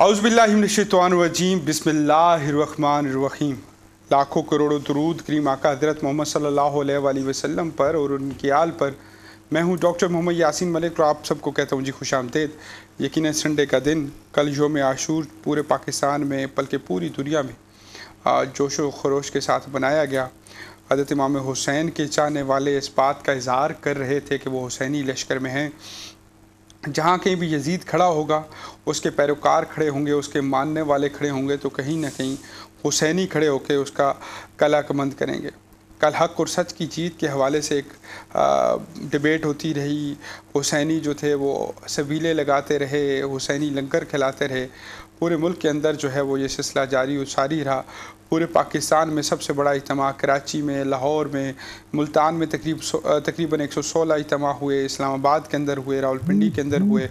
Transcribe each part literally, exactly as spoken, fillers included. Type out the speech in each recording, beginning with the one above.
औज़ुबिल्लाहिमिनश्शैतानिर्रजीम बिस्मिल्लाहिर्रहमानिर्रहीम। लाखों करोड़ों दुरूद करीम आका हज़रत मोहम्मद सल्लल्लाहु अलैहि वसल्लम पर और उनके आल पर। मैं हूं डॉक्टर मोहम्मद यासीन मलिक और आप सबको कहता हूं जी खुश आमदेद। यकीनन संडे का दिन, कल योम आशूर पूरे पाकिस्तान में बल्कि पूरी दुनिया में जोश व खरोश के साथ मनाया गया। हज़रत इमाम हुसैन के चाहने वाले इस बात का इजहार कर रहे थे कि वो हुसैनी लश्कर में हैं। जहाँ कहीं भी यजीद खड़ा होगा, उसके पैरोकार खड़े होंगे, उसके मानने वाले खड़े होंगे, तो कहीं ना कहीं हुसैनी खड़े होकर उसका कला कमंद करेंगे। कल हक़ और सच की जीत के हवाले से एक आ, डिबेट होती रही। हुसैनी जो थे वो सबीले लगाते रहे, हुसैनी लंगर खिलाते रहे। पूरे मुल्क के अंदर जो है वो ये सिलसिला जारी और सारी रहा। पूरे पाकिस्तान में सबसे बड़ा इज्तिमा कराची में, लाहौर में, मुल्तान में तकरीब तकरीबन एक सौ सोलह इज्तिमा हुए, इस्लामाबाद के अंदर हुए, रावलपिंडी के अंदर हुए।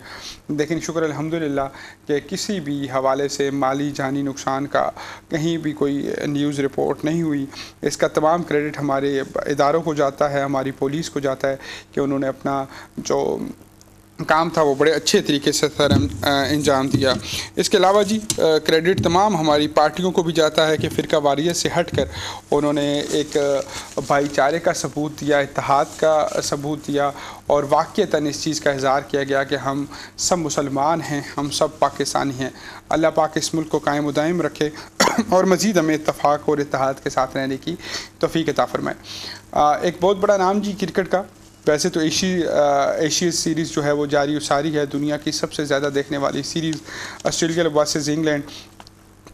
लेकिन शुक्र अल्हम्दुलिल्लाह कि किसी भी हवाले से माली जानी नुकसान का कहीं भी कोई न्यूज़ रिपोर्ट नहीं हुई। इसका तमाम क्रेडिट हमारे इदारों को जाता है, हमारी पुलिस को जाता है कि उन्होंने अपना जो काम था वो बड़े अच्छे तरीके से सर अंजाम दिया। इसके अलावा जी क्रेडिट तमाम हमारी पार्टियों को भी जाता है कि फ़िरका वारियत से हटकर उन्होंने एक भाईचारे का सबूत दिया, इत्तेहाद का सबूत दिया और वाक़तन इस चीज़ का इजहार किया गया कि हम सब मुसलमान हैं, हम सब पाकिस्तानी हैं। अल्लाह पाक इस मुल्क को कायम व दायम रखे और मज़ीद हमें इत्तेफाक और इत्तेहाद के साथ रहने की तौफीक अता फरमाए। एक बहुत बड़ा नाम जी क्रिकेट का, वैसे तो एशिया एशिया सीरीज़ जो है वो जारी उसारी है। दुनिया की सबसे ज़्यादा देखने वाली series Australia versus England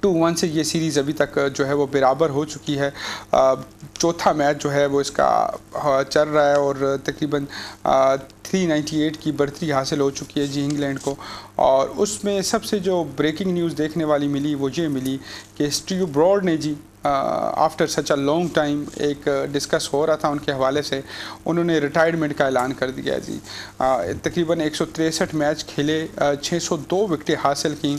two one से ये सीरीज़ अभी तक जो है वो बराबर हो चुकी है। चौथा मैच जो है वो इसका चल रहा है और तकरीबन तीन सौ अट्ठानवे की बढ़तरी हासिल हो चुकी है जी इंग्लैंड को। और उसमें सबसे जो ब्रेकिंग न्यूज़ देखने वाली मिली वो ये मिली कि स्टीव ब्रॉड ने जी after such a long time, एक डिस्कस हो रहा था उनके हवाले से, उन्होंने रिटायरमेंट का ऐलान कर दिया जी। uh, तकरीबन एक सौ तिरसठ मैच खेले, uh, छह सौ दो विकटें हासिल की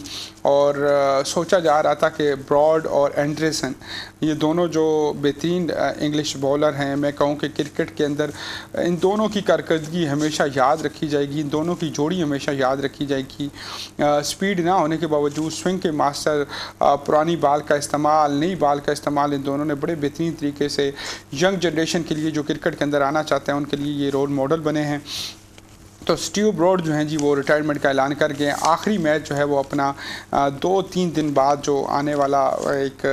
और uh, सोचा जा रहा था कि ब्रॉड और एंडरसन ये दोनों जो बेहतरीन इंग्लिश बॉलर हैं, मैं कहूँ कि क्रिकेट के अंदर इन दोनों की कारकर्दगी हमेशा याद रखी जाएगी, इन दोनों की जोड़ी हमेशा याद रखी जाएगी। स्पीड uh, ना होने के बावजूद स्विंग के मास्टर, uh, पुरानी बाल का इस्तेमाल, नई बाल का इस्तेमाल, इन दोनों ने बड़े बेहतरीन तरीके से यंग जनरेशन के लिए जो क्रिकेट के अंदर आना चाहते हैं उनके लिए ये रोल मॉडल बने हैं। तो स्टीव ब्रॉड जो हैं जी वो रिटायरमेंट का ऐलान कर गए। आखिरी मैच जो है वो अपना दो तीन दिन बाद जो आने वाला एक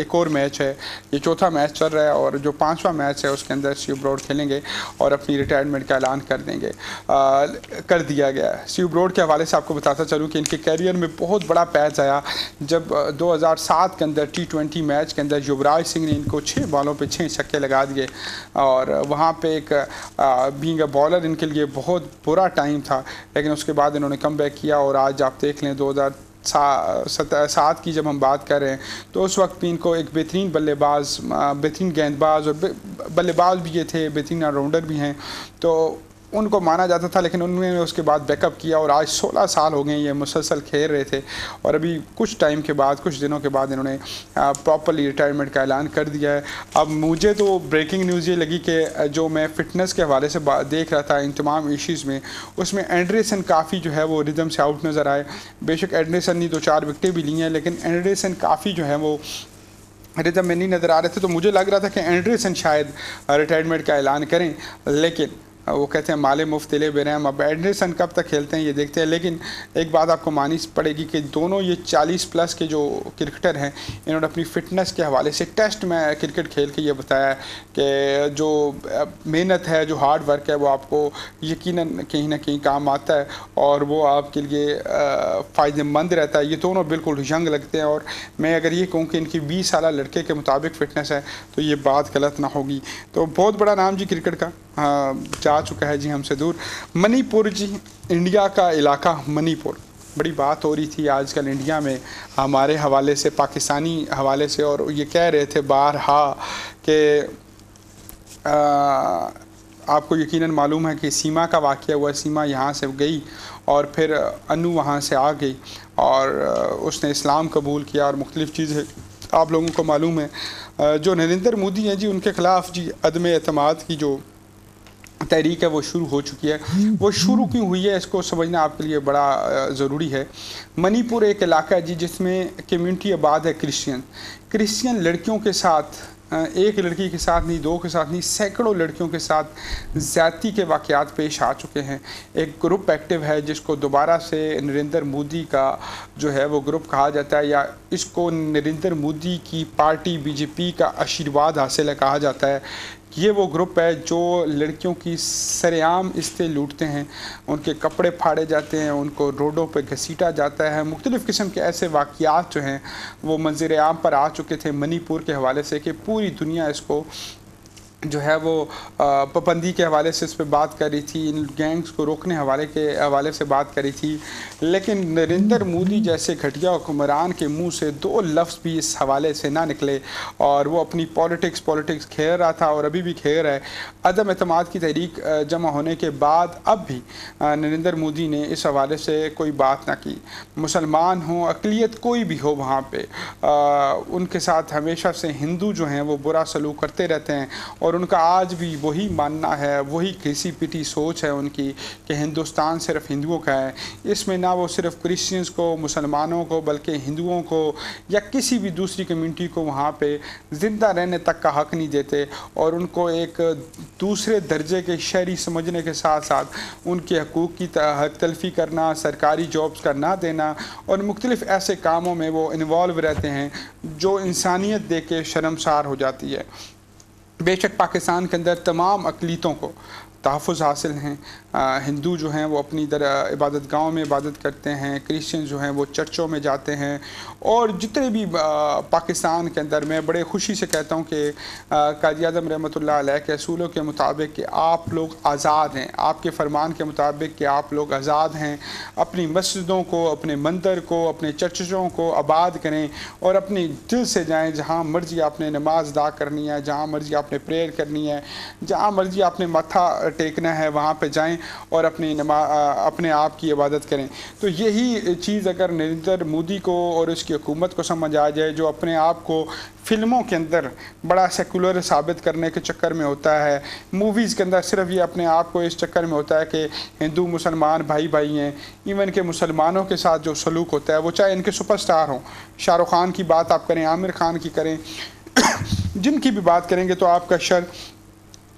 एक और मैच है, ये चौथा मैच चल रहा है और जो पांचवा मैच है उसके अंदर स्टीव ब्रॉड खेलेंगे और अपनी रिटायरमेंट का ऐलान कर देंगे, आ, कर दिया गया। स्टीव ब्रॉड के हवाले से आपको बताता चलूँ कि इनके कैरियर में बहुत बड़ा पैच आया जब दो हज़ार सात के अंदर टी ट्वेंटी मैच के अंदर युवराज सिंह ने इनको छः बॉलों पर छः छक्के लगा दिए और वहाँ पर एक बींग अ बॉलर इनके लिए बहुत पूरा टाइम था। लेकिन उसके बाद इन्होंने कम बैक किया और आज आप देख लें दो हज़ार सात की जब हम बात कर रहे हैं तो उस वक्त भी इनको एक बेहतरीन बल्लेबाज, बेहतरीन गेंदबाज और बल्लेबाज भी ये थे, बेहतरीन ऑलराउंडर भी हैं, तो उनको माना जाता था। लेकिन उन्होंने उसके बाद बैकअप किया और आज सोलह साल हो गए ये मुसलसल खेल रहे थे और अभी कुछ टाइम के बाद, कुछ दिनों के बाद इन्होंने प्रॉपरली रिटायरमेंट का ऐलान कर दिया है। अब मुझे तो ब्रेकिंग न्यूज़ ये लगी कि जो मैं फ़िटनेस के हवाले से देख रहा था इन तमाम इश्यूज़ में, उसमें एंडरसन काफ़ी जो है वो रिदम से आउट नज़र आए। बेशक एंडरसन ने दो चार विकटें भी ली हैं लेकिन एंडरसन काफ़ी जो है वो रिदम में नहीं नज़र आ रहे थे। तो मुझे लग रहा था कि एंडरसन शायद रिटायरमेंट का ऐलान करें, लेकिन वो कहते हैं माले मुफ्त ले बेरहम। अब एंडरसन कब तक खेलते हैं ये देखते हैं। लेकिन एक बात आपको माननी पड़ेगी कि दोनों ये चालीस प्लस के जो क्रिकेटर हैं इन्होंने अपनी फ़िटनेस के हवाले से टेस्ट में क्रिकेट खेल के ये बताया कि जो मेहनत है, जो हार्ड वर्क है, वो आपको यकीनन कहीं ना कहीं काम आता है और वो आपके लिए फ़ायदेमंद रहता है। ये दोनों बिल्कुल यंग लगते हैं और मैं अगर ये कहूँ कि इनकी बीस साल लड़के के मुताबिक फ़िटनेस है तो ये बात गलत ना होगी। तो बहुत बड़ा नाम जी क्रिकेट का जा चुका है जी हमसे दूर। मणिपुर जी, इंडिया का इलाका मणिपुर, बड़ी बात हो रही थी आजकल इंडिया में हमारे हवाले से, पाकिस्तानी हवाले से, और ये कह रहे थे बारहा कि आपको यकीनन मालूम है कि सीमा का वाक़या हुआ। सीमा यहाँ से गई और फिर अनु वहाँ से आ गई और उसने इस्लाम कबूल किया और मुख्तलिफ़ चीज़ें आप लोगों को मालूम है। जो नरेंद्र मोदी हैं जी उनके ख़िलाफ़ जी अदम एतमाद की जो तहरीक है वो शुरू हो चुकी है। वो शुरू क्यों हुई है इसको समझना आपके लिए बड़ा ज़रूरी है। मणिपुर एक इलाका है जी जिसमें कम्युनिटी आबाद है क्रिश्चियन। क्रिश्चियन लड़कियों के साथ, एक लड़की के साथ नहीं, दो के साथ नहीं, सैकड़ों लड़कियों के साथ ज़्यादती के वाक़यात पेश आ चुके हैं। एक ग्रुप एक्टिव है जिसको दोबारा से नरेंद्र मोदी का जो है वो ग्रुप कहा जाता है, या इसको नरेंद्र मोदी की पार्टी बीजेपी का आशीर्वाद हासिल है कहा जाता है। ये वो ग्रुप है जो लड़कियों की सरेआम इस्तेमाल लूटते हैं, उनके कपड़े फाड़े जाते हैं, उनको रोडों पर घसीटा जाता है। मुख्तलिफ़ किस्म के ऐसे वाक़यात जो हैं वो मंज़र आम पर आ चुके थे मणिपुर के हवाले से कि पूरी दुनिया इसको जो है वो पाबंदी के हवाले से इस पर बात कर रही थी, इन गैंग्स को रोकने हवाले के हवाले से बात कर रही थी। लेकिन नरेंद्र मोदी जैसे घटिया हुक्मरान के मुंह से दो लफ्ज़ भी इस हवाले से ना निकले और वो अपनी पॉलिटिक्स पॉलिटिक्स खेल रहा था और अभी भी खेल रहा है। अदम एतमाद की तहरीक जमा होने के बाद अब भी नरेंद्र मोदी ने इस हवाले से कोई बात ना की। मुसलमान हों, अक़लियत कोई भी हो, वहाँ पर उनके साथ हमेशा से हिंदू जो हैं वो बुरा सलूक करते रहते हैं और उनका आज भी वही मानना है, वही घिसी पिटी सोच है उनकी कि हिंदुस्तान सिर्फ हिंदुओं का है। इसमें ना वो सिर्फ क्रिश्चियंस को, मुसलमानों को, बल्कि हिंदुओं को या किसी भी दूसरी कम्युनिटी को वहाँ पे ज़िंदा रहने तक का हक़ नहीं देते और उनको एक दूसरे दर्जे के शहरी समझने के साथ साथ उनके हकूक़ की हक तलफ़ी करना, सरकारी जॉब्स का ना देना और मुख्तलिफ़ ऐसे कामों में वो इन्वॉल्व रहते हैं जो इंसानियत दे के शर्मसार हो जाती है। बेशक पाकिस्तान के अंदर तमाम अक़लियतों को तहफ़ुज़ हासिल हैं। आ, हिंदू जो हैं वो अपनी इधर इबादत गाहों में इबादत करते हैं, क्रिश्चियन जो हैं वो चर्चों में जाते हैं और जितने भी आ, पाकिस्तान के अंदर मैं बड़े खुशी से कहता हूँ कि काजी आज़म रहमतुल्लाह अलैह के असूलों के मुताबिक कि आप लोग आज़ाद हैं, आपके फरमान के मुताबिक कि आप लोग आज़ाद हैं। अपनी मस्जिदों को, अपने मंदिर को, अपने चर्चों को आबाद करें और अपने दिल से जाएँ, जहाँ मर्ज़ी आपने नमाज अदा करनी है, जहाँ मर्ज़ी आपने प्रेयर करनी है, जहाँ मर्ज़ी आपने माथा टेकना है वहाँ पे जाएं और अपनी नमा अपने आप की इबादत करें। तो यही चीज़ अगर नरेंद्र मोदी को और उसकी हुकूमत को समझ आ जाए, जो अपने आप को फ़िल्मों के अंदर बड़ा सेकुलर साबित करने के चक्कर में होता है, मूवीज़ के अंदर सिर्फ ये अपने आप को इस चक्कर में होता है कि हिंदू मुसलमान भाई भाई हैं। इवन के मुसलमानों के साथ जो सलूक होता है वो चाहे इनके सुपरस्टार हों, शाहरुख खान की बात आप करें, आमिर खान की करें, जिनकी भी बात करेंगे तो आपका शर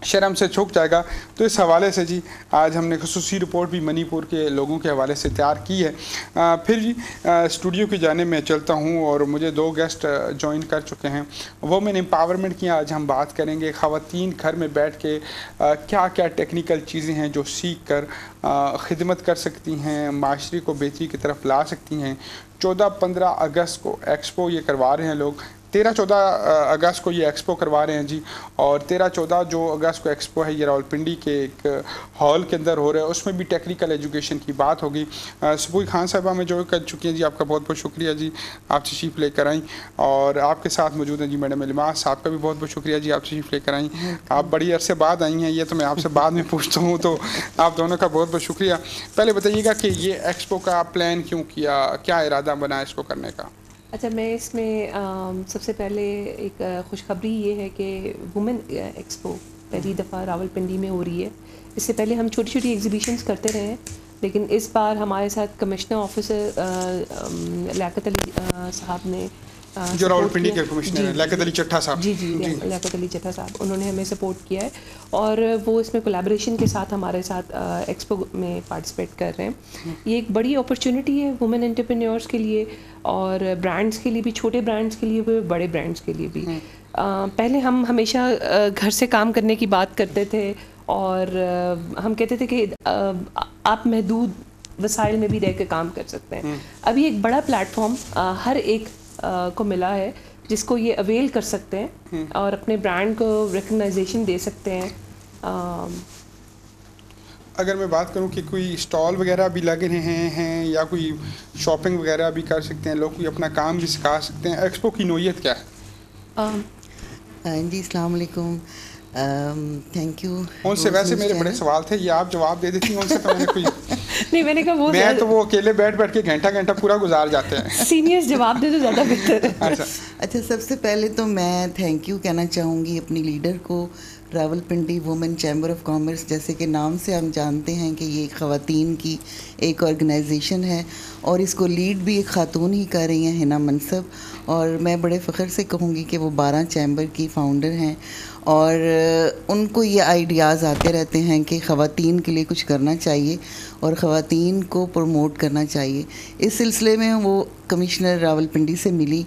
शर्म से छुप जाएगा। तो इस हवाले से जी आज हमने खुसूसी रिपोर्ट भी मणिपुर के लोगों के हवाले से तैयार की है। आ, फिर जी आ, स्टूडियो की जाने में चलता हूँ और मुझे दो गेस्ट ज्वाइन कर चुके हैं। वुमेन एम्पावरमेंट की आज हम बात करेंगे, ख़वातीन घर में बैठ के आ, क्या क्या टेक्निकल चीज़ें हैं जो सीख कर आ, खिदमत कर सकती हैं, माशरे को बेहतरी की तरफ ला सकती हैं। चौदह पंद्रह अगस्त को एक्सपो ये करवा रहे हैं लोग, तेरह चौदह अगस्त को ये एक्सपो करवा रहे हैं जी, और तेरह चौदह जो अगस्त को एक्सपो है ये रावलपिंडी के एक हॉल के अंदर हो रहा है, उसमें भी टेक्निकल एजुकेशन की बात होगी। सुबुही खान साहब हमें जो कर चुकी हैं जी, आपका बहुत बहुत शुक्रिया जी, आप तशरीफ़ लेकर आईं। और आपके साथ मौजूद हैं जी मैडम इल्मास, आपका भी बहुत बहुत शुक्रिया जी, आप तशरीफ़ लेकर आईं। आप बड़ी अरसे बाद आई हैं, ये तो मैं आपसे बाद में पूछता हूँ, तो आप दोनों का बहुत बहुत शुक्रिया। पहले बताइएगा कि ये एक्सपो का प्लान क्यों किया, क्या इरादा बना इसको करने का? अच्छा, मैं इसमें आ, सबसे पहले एक खुशखबरी ये है कि वुमेन एक्सपो पहली दफ़ा रावलपिंडी में हो रही है। इससे पहले हम छोटी छोटी एग्जीबिशंस करते रहे हैं, लेकिन इस बार हमारे साथ कमिश्नर ऑफिसर लियाकत अली साहब ने आ, जो रावलपिंडी के कमिश्नर हैं लियाकत अली चट्टा साहब, जी जी लियाकत अली चट्टा साहब, उन्होंने हमें सपोर्ट किया है और वो इसमें कोलैबोरेशन के साथ हमारे साथ एक्सपो में पार्टिसिपेट कर रहे हैं। ये एक बड़ी अपॉर्चुनिटी है वुमेन एंटरप्रेन्योर्स के लिए और ब्रांड्स के लिए भी, छोटे ब्रांड्स के लिए भी, बड़े ब्रांड्स के लिए भी। आ, पहले हम हमेशा घर से काम करने की बात करते थे और हम कहते थे कि आप महदूद वसाइल में भी रह कर काम कर सकते हैं। अभी एक बड़ा प्लेटफॉर्म हर एक Uh, को मिला है जिसको ये अवेल कर सकते हैं और अपने ब्रांड को रिकग्नाइजेशन दे सकते हैं। uh, अगर मैं बात करूं कि कोई स्टॉल वगैरह भी लगे रहे हैं, हैं या कोई शॉपिंग वगैरह भी कर सकते हैं, लोग कोई अपना काम भी सिखा सकते हैं, एक्सपो की नोयत क्या है? uh, uh, जी अस्सलाम वालेकुम, थैंक यू। उनसे वैसे मेरे बड़े सवाल थे, ये आप जवाब दे देती हैं, उनसे तो मैंने कोई नहीं, मैंने कहा वो मैं तो वो अकेले बैठ बैठ के घंटा घंटा पूरा गुजार जाते हैं, सीनियर्स जवाब दे तो ज़्यादा बेहतर है। अच्छा अच्छा, सबसे पहले तो मैं थैंक यू कहना चाहूँगी अपनी लीडर को, Rawalpindi women chamber of commerce, जैसे कि नाम से हम जानते हैं कि ये ख़वातीन की एक ऑर्गेनाइजेशन है और इसको लीड भी एक खातून ही कर रही हैं, हिना मनसब। और मैं बड़े फ़ख्र से कहूँगी कि वो बारह चैम्बर की फ़ाउंडर हैं और उनको ये आइडियाज़ आते रहते हैं कि ख़वातीन के लिए कुछ करना चाहिए और ख़वातीन को प्रमोट करना चाहिए। इस सिलसिले में वो कमिश्नर रावलपिंडी से मिली,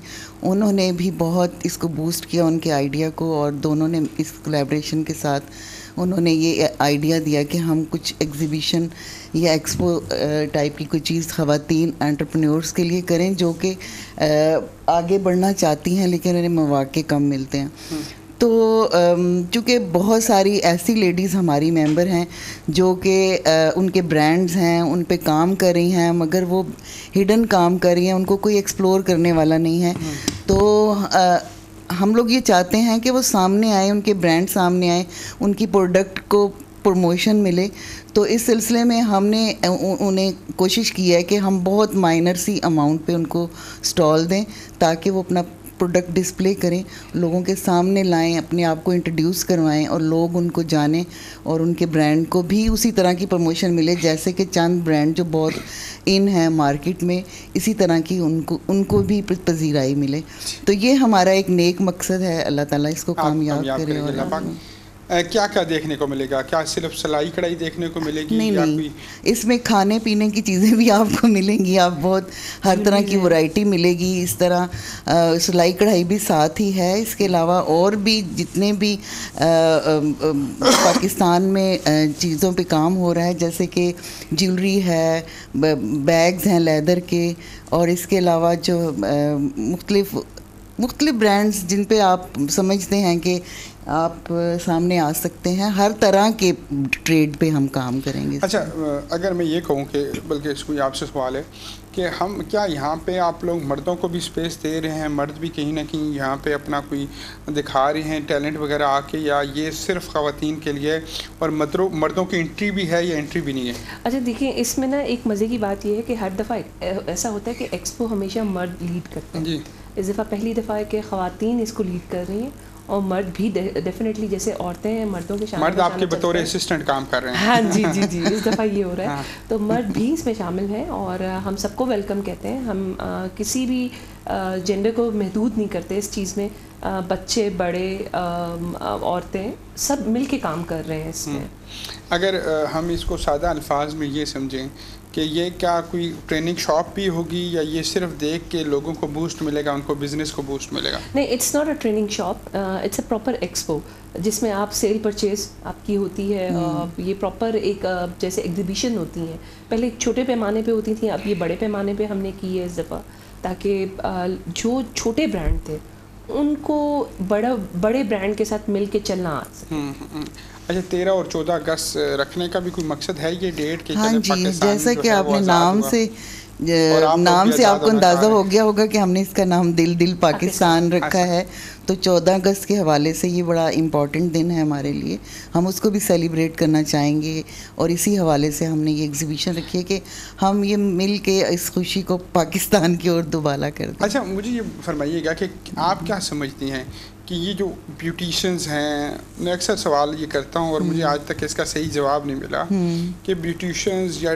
उन्होंने भी बहुत इसको बूस्ट किया, उनके आइडिया को, और दोनों ने इस कोलैबोरेशन के साथ उन्होंने ये आइडिया दिया कि हम कुछ एग्ज़िबिशन या एक्सपो टाइप की कोई चीज़ ख़वातीन एंटरप्रेन्योर्स के लिए करें जो कि आगे बढ़ना चाहती हैं लेकिन उन्हें मौके कम मिलते हैं। तो चूँकि बहुत सारी ऐसी लेडीज़ हमारी मेंबर हैं जो कि उनके ब्रांड्स हैं, उन पे काम कर रही हैं, मगर वो हिडन काम कर रही हैं, उनको कोई एक्सप्लोर करने वाला नहीं है। तो आ, हम लोग ये चाहते हैं कि वो सामने आए, उनके ब्रांड सामने आए, उनकी प्रोडक्ट को प्रमोशन मिले। तो इस सिलसिले में हमने उन्हें कोशिश की है कि हम बहुत माइनर सी अमाउंट पे उनको स्टॉल दें ताकि वो अपना प्रोडक्ट डिस्प्ले करें, लोगों के सामने लाएं, अपने आप को इंट्रोड्यूस करवाएं और लोग उनको जानें और उनके ब्रांड को भी उसी तरह की प्रमोशन मिले जैसे कि चंद ब्रांड जो बहुत इन है मार्केट में, इसी तरह की उनको उनको भी पजीराई मिले। तो ये हमारा एक नेक मकसद है, अल्लाह ताला इसको कामयाब करे। और क्या क्या देखने को मिलेगा? क्या सिर्फ सलाई कढ़ाई देखने को मिलेगी? नहीं, या नहीं, इसमें खाने पीने की चीज़ें भी आपको मिलेंगी, आप बहुत हर तरह की वैरायटी मिलेगी। इस तरह आ, सलाई कढ़ाई भी साथ ही है, इसके अलावा और भी जितने भी आ, आ, आ, पाकिस्तान में चीज़ों पे काम हो रहा है जैसे कि ज्वेलरी है, बैग्स हैं लेदर के, और इसके अलावा जो मुख्तलिफ मुख्तलिफ ब्रांड्स जिन पे आप समझते हैं कि आप सामने आ सकते हैं, हर तरह के ट्रेड पे हम काम करेंगे। अच्छा, अगर मैं ये कहूँ कि बल्कि इसको आपसे सवाल है कि हम क्या यहाँ पे आप लोग मर्दों को भी स्पेस दे रहे हैं? मर्द भी कहीं ना कहीं यहाँ पे अपना कोई दिखा रहे हैं टैलेंट वगैरह आके, या ये सिर्फ ख़वातीन के लिए और मर्दों मर्दों की एंट्री भी है या एंट्री भी नहीं है? अच्छा देखिए, इसमें ना एक मज़े की बात यह है कि हर दफ़ा ऐसा होता है कि एक्सपो हमेशा मर्द लीड करते हैं जी। इस दफ़ा पहली दफ़ा है कि ख़वातीन इसको लीड कर रही हैं और मर्द भी डेफिनेटली, जैसे औरतें हैं मर्दों के शामिल, मर्द आपके बतौर असिस्टेंट काम कर रहे हैं। हाँ जी जी जी इस दफ़ा ये हो रहा है। हाँ। तो मर्द भी इसमें शामिल हैं और हम सबको वेलकम कहते हैं। हम आ, किसी भी जेंडर को महदूद नहीं करते इस चीज़ में। आ, बच्चे, बड़े, औरतें, सब मिल के काम कर रहे हैं इसमें। अगर आ, हम इसको सादा अल्फाज में ये समझें कि ये क्या कोई ट्रेनिंग शॉप भी होगी या ये सिर्फ देख के लोगों को बूस्ट मिलेगा, उनको बिजनेस को बूस्ट मिलेगा? नहीं, it's not a training shop, it's a proper expo जिसमें आप सेल परचेज आपकी होती है। hmm. ये प्रॉपर एक जैसे एग्जीबिशन होती हैं, पहले छोटे पैमाने पे होती थी, अब ये बड़े पैमाने पे हमने की है इस दफ़ा, ताकि जो छोटे ब्रांड थे उनको बड़ा बड़े ब्रांड के साथ मिल के चलना आ सके। अच्छा, तेरह और चौदह अगस्त रखने का भी कोई मकसद है ये डेट के? हाँ जी, जैसा कि आपने नाम से नाम से आपको अंदाज़ा हो गया होगा कि हमने इसका नाम दिल दिल पाकिस्तान रखा है। तो चौदह अगस्त के हवाले से ये बड़ा इम्पॉर्टेंट दिन है हमारे लिए, हम उसको भी सेलिब्रेट करना चाहेंगे और इसी हवाले से हमने ये एग्जीबिशन रखी है कि हम ये मिल के इस खुशी को पाकिस्तान की ओर दुबाला कर दें। अच्छा, मुझे ये फरमाइएगा कि आप क्या समझती हैं कि ये जो ब्यूटिशंस हैं, मैं अक्सर सवाल ये करता हूँ और मुझे आज तक इसका सही जवाब नहीं मिला कि ब्यूटिशंस या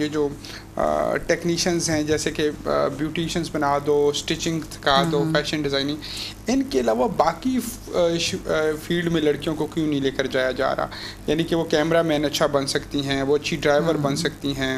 ये जो टेक्नीशियंस हैं जैसे कि ब्यूटिशंस बना दो, स्टिचिंग सिखा दो, फैशन डिज़ाइनिंग, इनके अलावा बाकी फील्ड में लड़कियों को क्यों नहीं लेकर जाया जा रहा? यानी कि वो कैमरा मैन अच्छा बन सकती हैं, वो अच्छी ड्राइवर बन सकती हैं,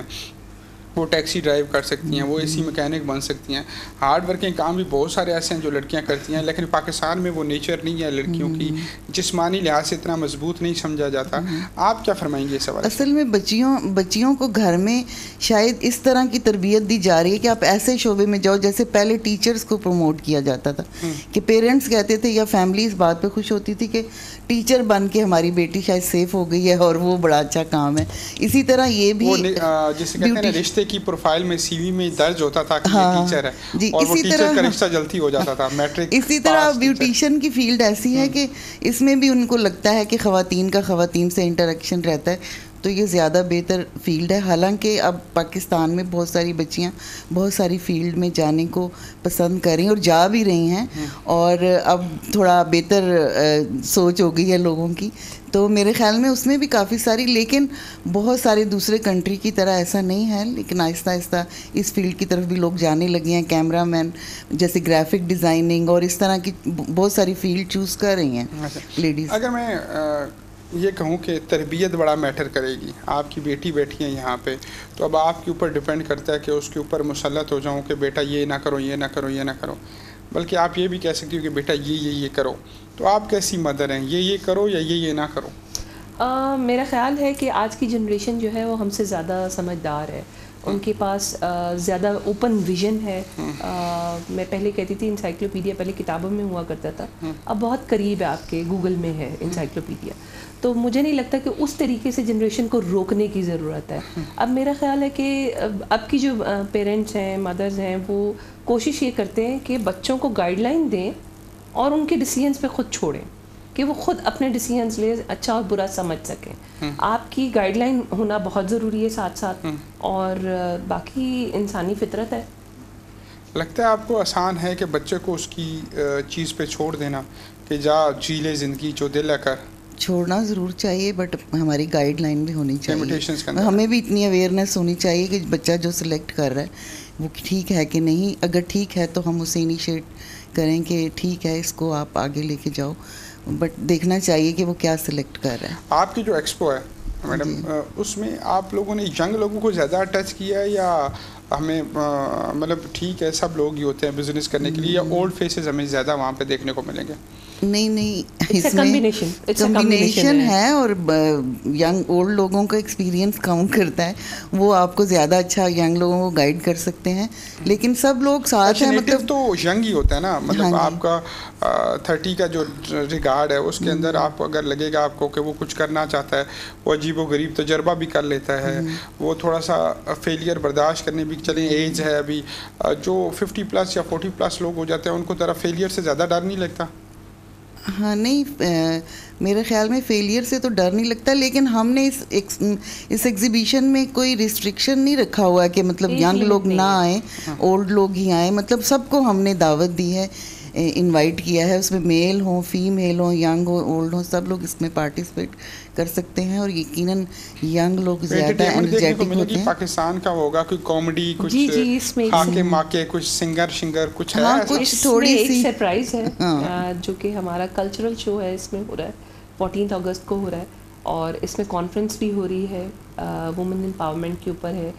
वो टैक्सी ड्राइव कर सकती हैं, वो एसी मैकेनिक बन सकती हैं। हार्ड वर्किंग काम भी बहुत सारे ऐसे हैं जो लड़कियां करती हैं, लेकिन पाकिस्तान में वो नेचर नहीं है लड़कियों की, जिस्मानी लिहाज से इतना मजबूत नहीं समझा जाता। आप क्या फरमाएंगे इस सवाल? असल में बच्चियों बच्चियों को घर में शायद इस तरह की तरबियत दी जा रही है कि आप ऐसे शोबे में जाओ, जैसे पहले टीचर्स को प्रमोट किया जाता था कि पेरेंट्स कहते थे या फैमिली इस बात पर खुश होती थी कि टीचर बन के हमारी बेटी शायद सेफ हो गई है और वो बड़ा अच्छा काम है। इसी तरह ये भी जैसे कहते हैं रिश्ते की प्रोफाइल में सीवी में दर्ज होता था कि हाँ, ये टीचर है और वो टीचर का रिश्ता जल्दी हो जाता था मैट्रिक। इसी तरह ब्यूटीशियन की फील्ड ऐसी है कि इसमें भी उनको लगता है कि ख़वातीन का ख़वातीन से इंटरेक्शन रहता है, तो ये ज़्यादा बेहतर फील्ड है। हालांकि अब पाकिस्तान में बहुत सारी बच्चियां बहुत सारी फील्ड में जाने को पसंद कर रही हैं और जा भी रही हैं, और अब थोड़ा बेहतर सोच हो गई है लोगों की, तो मेरे ख़्याल में उसमें भी काफ़ी सारी, लेकिन बहुत सारे दूसरे कंट्री की तरह ऐसा नहीं है, लेकिन आहिस्ता आहिस्ता इस फील्ड की तरफ भी लोग जाने लगे हैं। कैमरा मैन जैसे ग्राफिक डिज़ाइनिंग और इस तरह की बहुत सारी फील्ड चूज़ कर रही हैं लेडीज़। अगर मैं ये कहूँ कि तरबियत बड़ा मैटर करेगी, आपकी बेटी बैठी है यहाँ पे, तो अब आपके ऊपर डिपेंड करता है कि उसके ऊपर मुसल्लत हो जाऊँ कि बेटा ये ना करो ये ना करो ये ना करो, बल्कि आप ये भी कह सकती हो कि बेटा ये ये ये करो। तो आप कैसी मदर हैं, ये ये करो या ये ये ना करो? आ, मेरा ख़्याल है कि आज की जनरेशन जो है वो हमसे ज़्यादा समझदार है, उनके पास ज़्यादा ओपन विजन है। आ, मैं पहले कहती थी इंसाइक्लोपीडिया पहले किताबों में हुआ करता था, अब बहुत करीब है आपके, गूगल में है इंसाइक्लोपीडिया। तो मुझे नहीं लगता कि उस तरीके से जनरेशन को रोकने की ज़रूरत है। अब मेरा ख़्याल है कि अब की जो पेरेंट्स हैं, मदर्स हैं, वो कोशिश ये करते हैं कि बच्चों को गाइडलाइन दें और उनके डिसीजंस पे खुद छोड़ें कि वो खुद अपने डिसीजंस ले, अच्छा और बुरा समझ सकें। आपकी गाइडलाइन होना बहुत ज़रूरी है साथ साथ, और बाकी इंसानी फितरत है। लगता है आपको आसान है कि बच्चे को उसकी चीज़ पे छोड़ देना कि जा जी ले ज़िंदगी जो दिल है कर? छोड़ना ज़रूर चाहिए, बट हमारी गाइडलाइन भी होनी चाहिए, हमें भी इतनी अवेयरनेस होनी चाहिए कि बच्चा जो सिलेक्ट कर रहा है वो ठीक है कि नहीं। अगर ठीक है तो हम उसे इनिशिएट करें कि ठीक है इसको आप आगे लेके जाओ, बट देखना चाहिए कि वो क्या सिलेक्ट कर रहा है। आपकी जो एक्सपो है मैडम, उसमें आप लोगों ने यंग लोगों को ज़्यादा टच किया है या हमें मतलब ठीक है सब लोग ही होते हैं बिजनेस करने के लिए, या ओल्ड फेसेस हमें ज़्यादा वहाँ पे देखने को मिलेंगे? नहीं नहीं, इसमें कॉम्बिनेशन कॉम्बिनेशन है, और यंग ओल्ड लोगों का एक्सपीरियंस काउंट करता है, वो आपको ज़्यादा अच्छा यंग लोगों को गाइड कर सकते हैं, लेकिन सब लोग साथ हैं। मतलब तो यंग ही होता है ना, मतलब आपका थर्टी का जो रिगार्ड है उसके अंदर आप अगर लगेगा आपको कि वो कुछ करना चाहता है, वो अजीबो गरीब तजर्बा भी कर लेता है, वो थोड़ा सा फेलियर बर्दाश्त करने भी, चलें एज है अभी, जो फिफ्टी प्लस या फोर्टी प्लस लोग हो जाते हैं उनको तरह फेलियर से ज़्यादा डर नहीं लगता? हाँ नहीं, आ, मेरे ख़्याल में फेलियर से तो डर नहीं लगता, लेकिन हमने इस इस एग्ज़िबिशन में कोई रिस्ट्रिक्शन नहीं रखा हुआ कि मतलब यंग लोग ना आए, ओल्ड लोग ही आए, मतलब सबको हमने दावत दी है, इनवाइट किया है, उसमें मेल हो फीमेल हो यंग हो ओल्ड हो सब लोग इसमें पार्टिसिपेट कर सकते हैं, और यकीनन यंग लोग ज़्यादा एनर्जेटिक होते हैं। पाकिस्तान का होगा कोई कॉमेडी, कुछ जी जी इसमें हाके माके, कुछ सिंगर शिंगर कुछ है, हाँ, कुछ थोड़ी सी सरप्राइज है। हाँ। जो कि हमारा कल्चरल शो है इसमें हो रहा है, फोर्टीन अगस्त को हो रहा है, और इसमें कॉन्फ्रेंस भी हो रही है वुमेन एम्पावरमेंट के ऊपर है,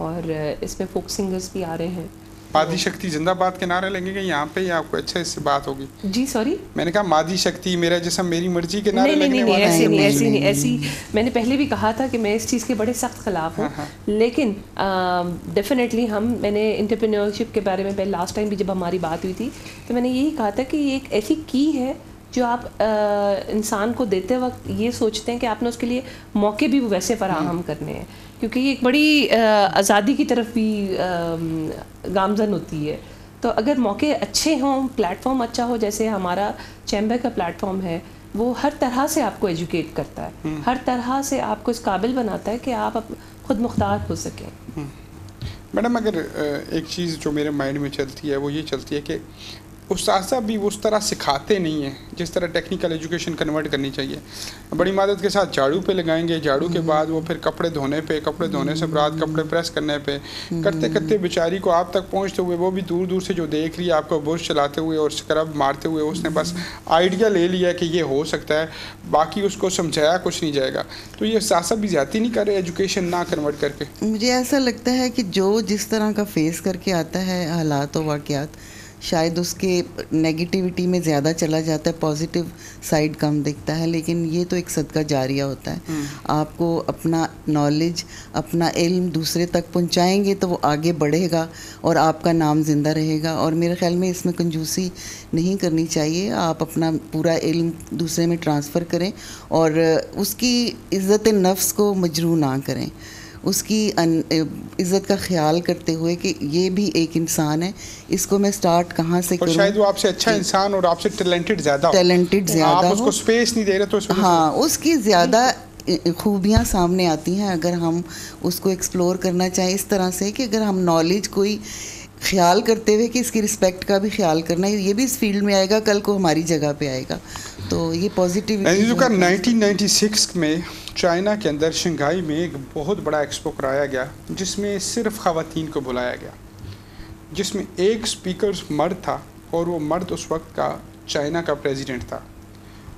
और इसमें फोक सिंगर्स भी आ रहे हैं। मादी शक्ति जिंदाबाद के नारे लगेंगे यहाँ पे, या आपको अच्छे से बात होगी? जी सॉरी, मैंने कहा मादी शक्ति मेरा जिस्म मेरी मर्जी के नारे लगने वाले हैं। नहीं नहीं ऐसी नहीं, ऐसी मैंने पहले भी कहा था कि मैं इस चीज़ के बड़े सख्त खिलाफ हूँ, लेकिन डेफिनेटली हम, मैंने एंटरप्रेन्योरशिप के बारे में लास्ट टाइम भी जब हमारी बात हुई थी तो मैंने यही कहा था कि ये एक ऐसी की है जो आप इंसान को देते वक्त ये सोचते हैं कि आपने उसके लिए मौके भी वैसे फराहम करने हैं, क्योंकि ये एक बड़ी आज़ादी की तरफ भी गामजन होती है। तो अगर मौके अच्छे हों, प्लेटफॉर्म अच्छा हो, जैसे हमारा चैम्बर का प्लेटफॉर्म है, वो हर तरह से आपको एजुकेट करता है, हर तरह से आपको इस काबिल बनाता है कि आप खुद मुख्तार हो सकें। मैडम अगर एक चीज़ जो मेरे माइंड में चलती है वो ये चलती है कि उस्ताद भी उस तरह सिखाते नहीं हैं जिस तरह टेक्निकल एजुकेशन कन्वर्ट करनी चाहिए। बड़ी मदद के साथ झाड़ू पे लगाएंगे, झाड़ू के बाद वो फिर कपड़े धोने पे, कपड़े धोने से बाद कपड़े प्रेस करने पे, करते करते बेचारी को आप तक पहुंचते हुए वो भी दूर दूर से जो देख रही है आपको ब्रश चलाते हुए और स्क्रब मारते हुए, उसने बस आइडिया ले लिया कि ये हो सकता है, बाकी उसको समझाया कुछ नहीं जाएगा। तो ये उस्ताद भी ज़्यादा नहीं कर रहे एजुकेशन ना कन्वर्ट करके? मुझे ऐसा लगता है कि जो जिस तरह का फेस करके आता है हालात और वाक़ियात, शायद उसके नेगेटिविटी में ज़्यादा चला जाता है, पॉजिटिव साइड कम दिखता है, लेकिन ये तो एक सदका जारिया होता है। आपको अपना नॉलेज अपना इल्म दूसरे तक पहुंचाएंगे तो वो आगे बढ़ेगा और आपका नाम ज़िंदा रहेगा, और मेरे ख़्याल में इसमें कंजूसी नहीं करनी चाहिए। आप अपना पूरा इल्म दूसरे में ट्रांसफ़र करें और उसकी इज़्ज़त नफ्स को मजरू ना करें, उसकी इज़्ज़त का ख्याल करते हुए कि ये भी एक इंसान है, इसको मैं स्टार्ट कहाँ से करूँ। शायद वो आपसे अच्छा इंसान और आपसे टैलेंटेड ज़्यादा टैलेंटेड ज़्यादा, आप उसको स्पेस नहीं दे रहे तो। हाँ, उसकी ज़्यादा खूबियाँ सामने आती हैं अगर हम उसको एक्सप्लोर करना चाहें इस तरह से कि अगर हम नॉलेज कोई ख्याल करते हुए कि इसकी रिस्पेक्ट का भी ख्याल करना है, ये भी इस फील्ड में आएगा, कल को हमारी जगह पे आएगा, तो ये पॉजिटिव। नाइनटीन नाइन्टी सिक्स में चाइना के अंदर शंघाई में एक बहुत बड़ा एक्सपो कराया गया जिसमें सिर्फ ख़वातीन को बुलाया गया, जिसमें एक स्पीकर मर्द था और वो मर्द उस वक्त का चाइना का प्रेसिडेंट था।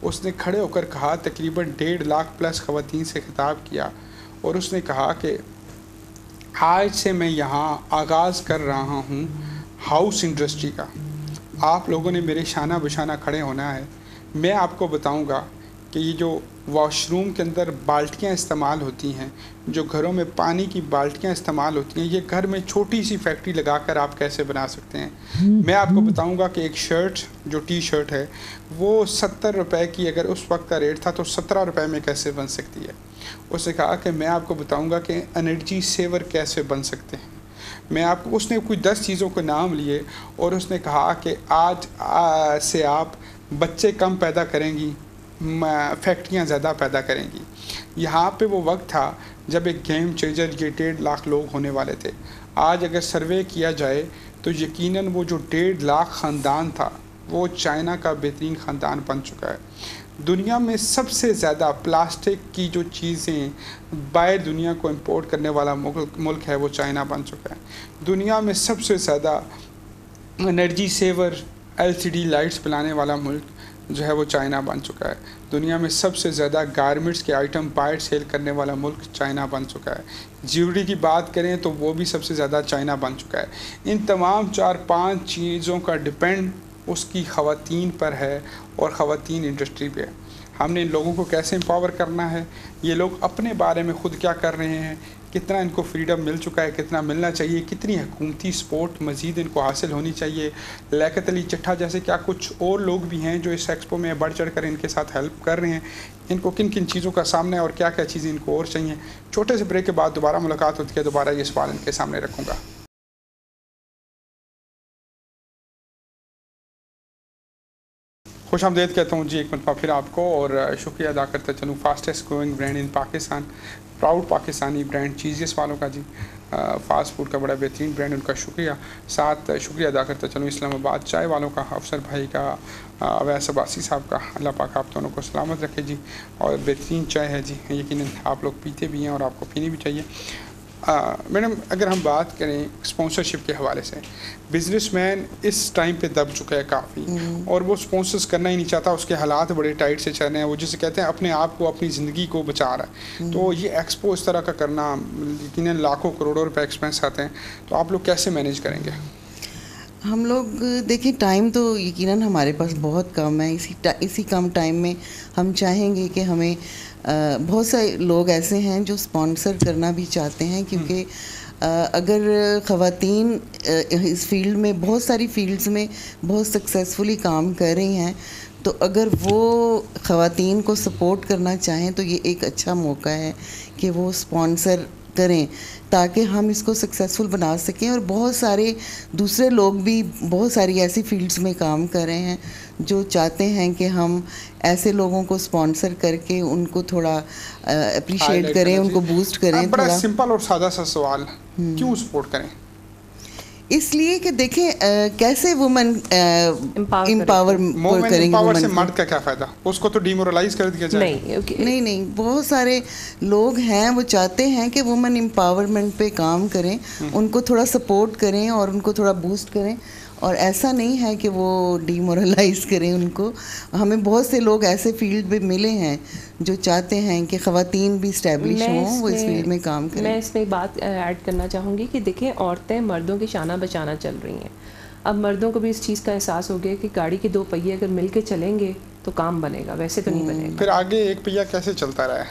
उसने खड़े होकर कहा, तकरीबन डेढ़ लाख प्लस ख़वातीन से खिताब किया और उसने कहा कि आज से मैं यहाँ आगाज़ कर रहा हूँ हाउस इंडस्ट्री का, आप लोगों ने मेरे शाना बशाना खड़े होना है। मैं आपको बताऊँगा कि ये जो वॉशरूम के अंदर बाल्टियाँ इस्तेमाल होती हैं, जो घरों में पानी की बाल्टियाँ इस्तेमाल होती हैं, ये घर में छोटी सी फैक्ट्री लगाकर आप कैसे बना सकते हैं। मैं आपको बताऊँगा कि एक शर्ट जो टी शर्ट है वो सत्तर रुपए की अगर उस वक्त का रेट था तो सत्रह रुपए में कैसे बन सकती है। उसने कहा कि मैं आपको बताऊँगा कि एनर्जी सेवर कैसे बन सकते हैं। मैं आपको, उसने कुछ दस चीज़ों के नाम लिए और उसने कहा कि आज आ, से आप बच्चे कम पैदा करेंगी, फैक्ट्रियाँ ज़्यादा पैदा करेंगी। यहाँ पे वो वक्त था जब एक गेम चेंजर ये डेढ़ लाख लोग होने वाले थे। आज अगर सर्वे किया जाए तो यकीनन वो जो डेढ़ लाख ख़ानदान था वो चाइना का बेहतरीन ख़ानदान बन चुका है। दुनिया में सबसे ज़्यादा प्लास्टिक की जो चीज़ें बाहर दुनिया को इम्पोर्ट करने वाला मुल्क है वो चाइना बन चुका है। दुनिया में सबसे ज़्यादा energy saver L C D lights बनाने वाला मुल्क जो है वो चाइना बन चुका है। दुनिया में सबसे ज़्यादा गारमेंट्स के आइटम बाहर सेल करने वाला मुल्क चाइना बन चुका है। ज्वेलरी की बात करें तो वो भी सबसे ज़्यादा चाइना बन चुका है। इन तमाम चार पांच चीज़ों का डिपेंड उसकी ख़वातीन पर है और ख़वातीन इंडस्ट्री पे है। हमने इन लोगों को कैसे एम्पावर करना है, ये लोग अपने बारे में ख़ुद क्या कर रहे हैं, कितना इनको फ्रीडम मिल चुका है, कितना मिलना चाहिए, कितनी हुकूमती सपोर्ट मज़ीद इनको हासिल होनी चाहिए। लियाक़त अली चट्टा जैसे क्या कुछ और लोग भी हैं जो इस एक्सपो में बढ़ चढ़ कर इनके साथ हेल्प कर रहे हैं, इनको किन किन चीज़ों का सामना है और क्या क्या चीज़ें इनको और चाहिए। छोटे से ब्रेक के बाद दोबारा मुलाकात होती है, दोबारा ये सवाल इनके सामने रखूँगा। खुश आमदीद कहता हूँ जी एक मरतबा फिर आपको और शुक्रिया अदा करता चलूँ। Fastest growing brand in Pakistan, proud Pakistani brand Cheezious वालों का जी, फास्ट फूड का बड़ा बेहतरीन ब्रांड, उनका शुक्रिया। साथ शुक्रिया अदा करता चलूँ इस्लामाबाद चाय वालों का, अफसर भाई का, अवैस अब्बासी साहब का। अल्लाह पाक आप दोनों को सलामत रखे जी। और बेहतरीन चाय है जी, यकीनन आप लोग पीते भी हैं और आपको पीनी भी चाहिए। मैडम अगर हम बात करें स्पॉन्सरशिप के हवाले से, बिजनेसमैन इस टाइम पे दब चुका है काफ़ी और वो स्पॉन्सर्स करना ही नहीं चाहता, उसके हालात बड़े टाइट से चल रहे हैं, वो जिसे कहते हैं अपने आप को अपनी ज़िंदगी को बचा रहा है। तो ये एक्सपो इस तरह का करना, यकीन लाखों करोड़ों रुपए एक्सपेंस आते हैं, तो आप लोग कैसे मैनेज करेंगे? हम लोग देखिए टाइम तो यकीनन हमारे पास बहुत कम है, इसी इसी कम टाइम में हम चाहेंगे कि हमें आ, बहुत सारे लोग ऐसे हैं जो स्पॉन्सर करना भी चाहते हैं, क्योंकि अगर ख़वातीन इस फील्ड में, बहुत सारी फील्ड्स में बहुत सक्सेसफुली काम कर रही हैं, तो अगर वो ख़वातीन को सपोर्ट करना चाहें तो ये एक अच्छा मौका है कि वो स्पॉन्सर करें ताकि हम इसको सक्सेसफुल बना सकें। और बहुत सारे दूसरे लोग भी बहुत सारी ऐसी फील्ड्स में काम कर रहे हैं जो चाहते हैं कि हम ऐसे लोगों को स्पॉन्सर करके उनको थोड़ा अप्रिशिएट करें, उनको बूस्ट करें। बड़ा सिंपल और सादा सा सवाल, क्यों सपोर्ट करें? इसलिए कि देखें कैसे वुमेन एम्पावर करेंगे, वुमेन से मर्द का क्या फ़ायदा, उसको तो डिमोरलाइज कर दिया जाए। नहीं okay. नहीं नहीं बहुत सारे लोग हैं वो चाहते हैं कि वुमेन एम्पावरमेंट पे काम करें, उनको थोड़ा सपोर्ट करें और उनको थोड़ा बूस्ट करें, और ऐसा नहीं है कि वो डिमोरलाइज करें उनको। हमें बहुत से लोग ऐसे फील्ड में मिले हैं जो चाहते हैं कि ख़वातीन भी इस्टेब्लिश हों, वो इस फील्ड में काम करें। मैं इसमें एक बात ऐड करना चाहूँगी कि देखें औरतें मर्दों की शाना बचाना चल रही हैं, अब मर्दों को भी इस चीज़ का एहसास हो गया कि गाड़ी के दो पहिए अगर मिल के चलेंगे तो काम बनेगा, वैसे तो नहीं बनेगा। फिर आगे एक पहिया कैसे चलता रहा है?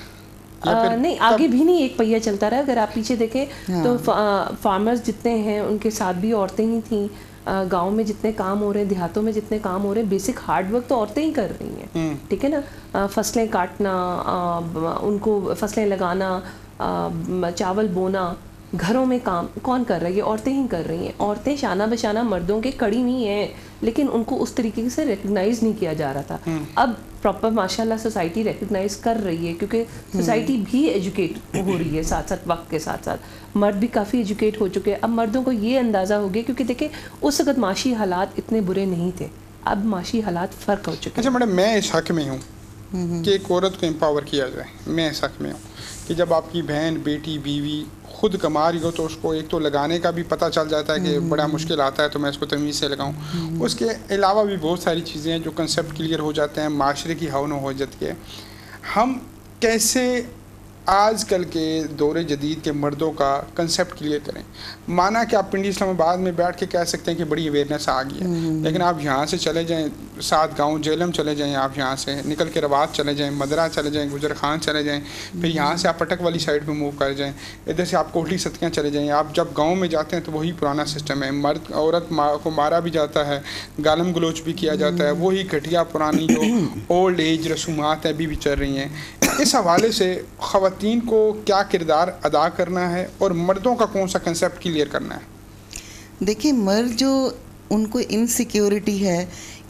आ, नहीं आगे भी नहीं एक पहिया चलता रहा। अगर आप पीछे देखें तो फार्मर्स जितने हैं उनके साथ भी औरतें ही थीं। गाँव में जितने काम हो रहे हैं, देहातों में जितने काम हो रहे हैं, बेसिक हार्ड वर्क तो औरतें ही कर रही हैं, ठीक है ना। फसलें काटना, उनको फसलें लगाना, चावल बोना, घरों में काम कौन कर रही है, औरतें ही कर रही हैं। औरतें शाना बशाना मर्दों के कड़ी नहीं हैं, लेकिन उनको उस तरीके से रिकग्नाइज नहीं किया जा रहा था। अब प्रॉपर माशाल्लाह सोसाइटी रिकग्नाइज कर रही है, क्योंकि सोसाइटी भी एजुकेट हो रही है साथ साथ वक्त के साथ साथ। मर्द भी काफ़ी एजुकेट हो चुके हैं। अब मर्दों को ये अंदाज़ा हो गया, क्योंकि देखिए उस वक्त माशी हालात इतने बुरे नहीं थे, अब माशी हालात फ़र्क हो चुके हैं। अच्छा मैडम, मैं इस हक़ में हूँ कि एक औरत को एम्पावर किया जाए। मैं इस हक़ में हूँ कि जब आपकी बहन, बेटी, बीवी खुद कमा रही हो तो उसको एक तो लगाने का भी पता चल जाता है कि बड़ा मुश्किल आता है तो मैं इसको तमीज़ से लगाऊं। उसके अलावा भी बहुत सारी चीज़ें हैं जो कंसेप्ट क्लियर हो जाते हैं माशरे की हवन हो जाती है। हम कैसे आजकल के दौरे जदीद के मर्दों का कंसेप्ट क्लियर करें? माना कि आप पिंडी इस्लामाबाद में बैठ के कह सकते हैं कि बड़ी अवेयरनेस आ गई है, लेकिन आप यहाँ से चले जाएँ सात गांव जेलम चले जाएँ, आप यहाँ से निकल के रवात चले जाएँ, मदरा चले जाएँ, गुजर खान चले जाएँ, फिर यहाँ से आप पटक वाली साइड पर मूव कर जाएँ, इधर से आप कोटली सतकियाँ चले जाएँ। आप जब गाँव में जाते हैं तो वही पुराना सिस्टम है, मर्द औरत को मारा भी जाता है, गालम गलोच भी किया जाता है, वही घटिया पुरानी जो ओल्ड एज रसूमात हैं अभी भी चल रही हैं। इस हवाले से खवा तीन को क्या किरदार अदा करना है और मर्दों का कौन सा कंसेप्ट क्लियर करना है? देखिए मर्द जो उनको इनसिक्योरिटी है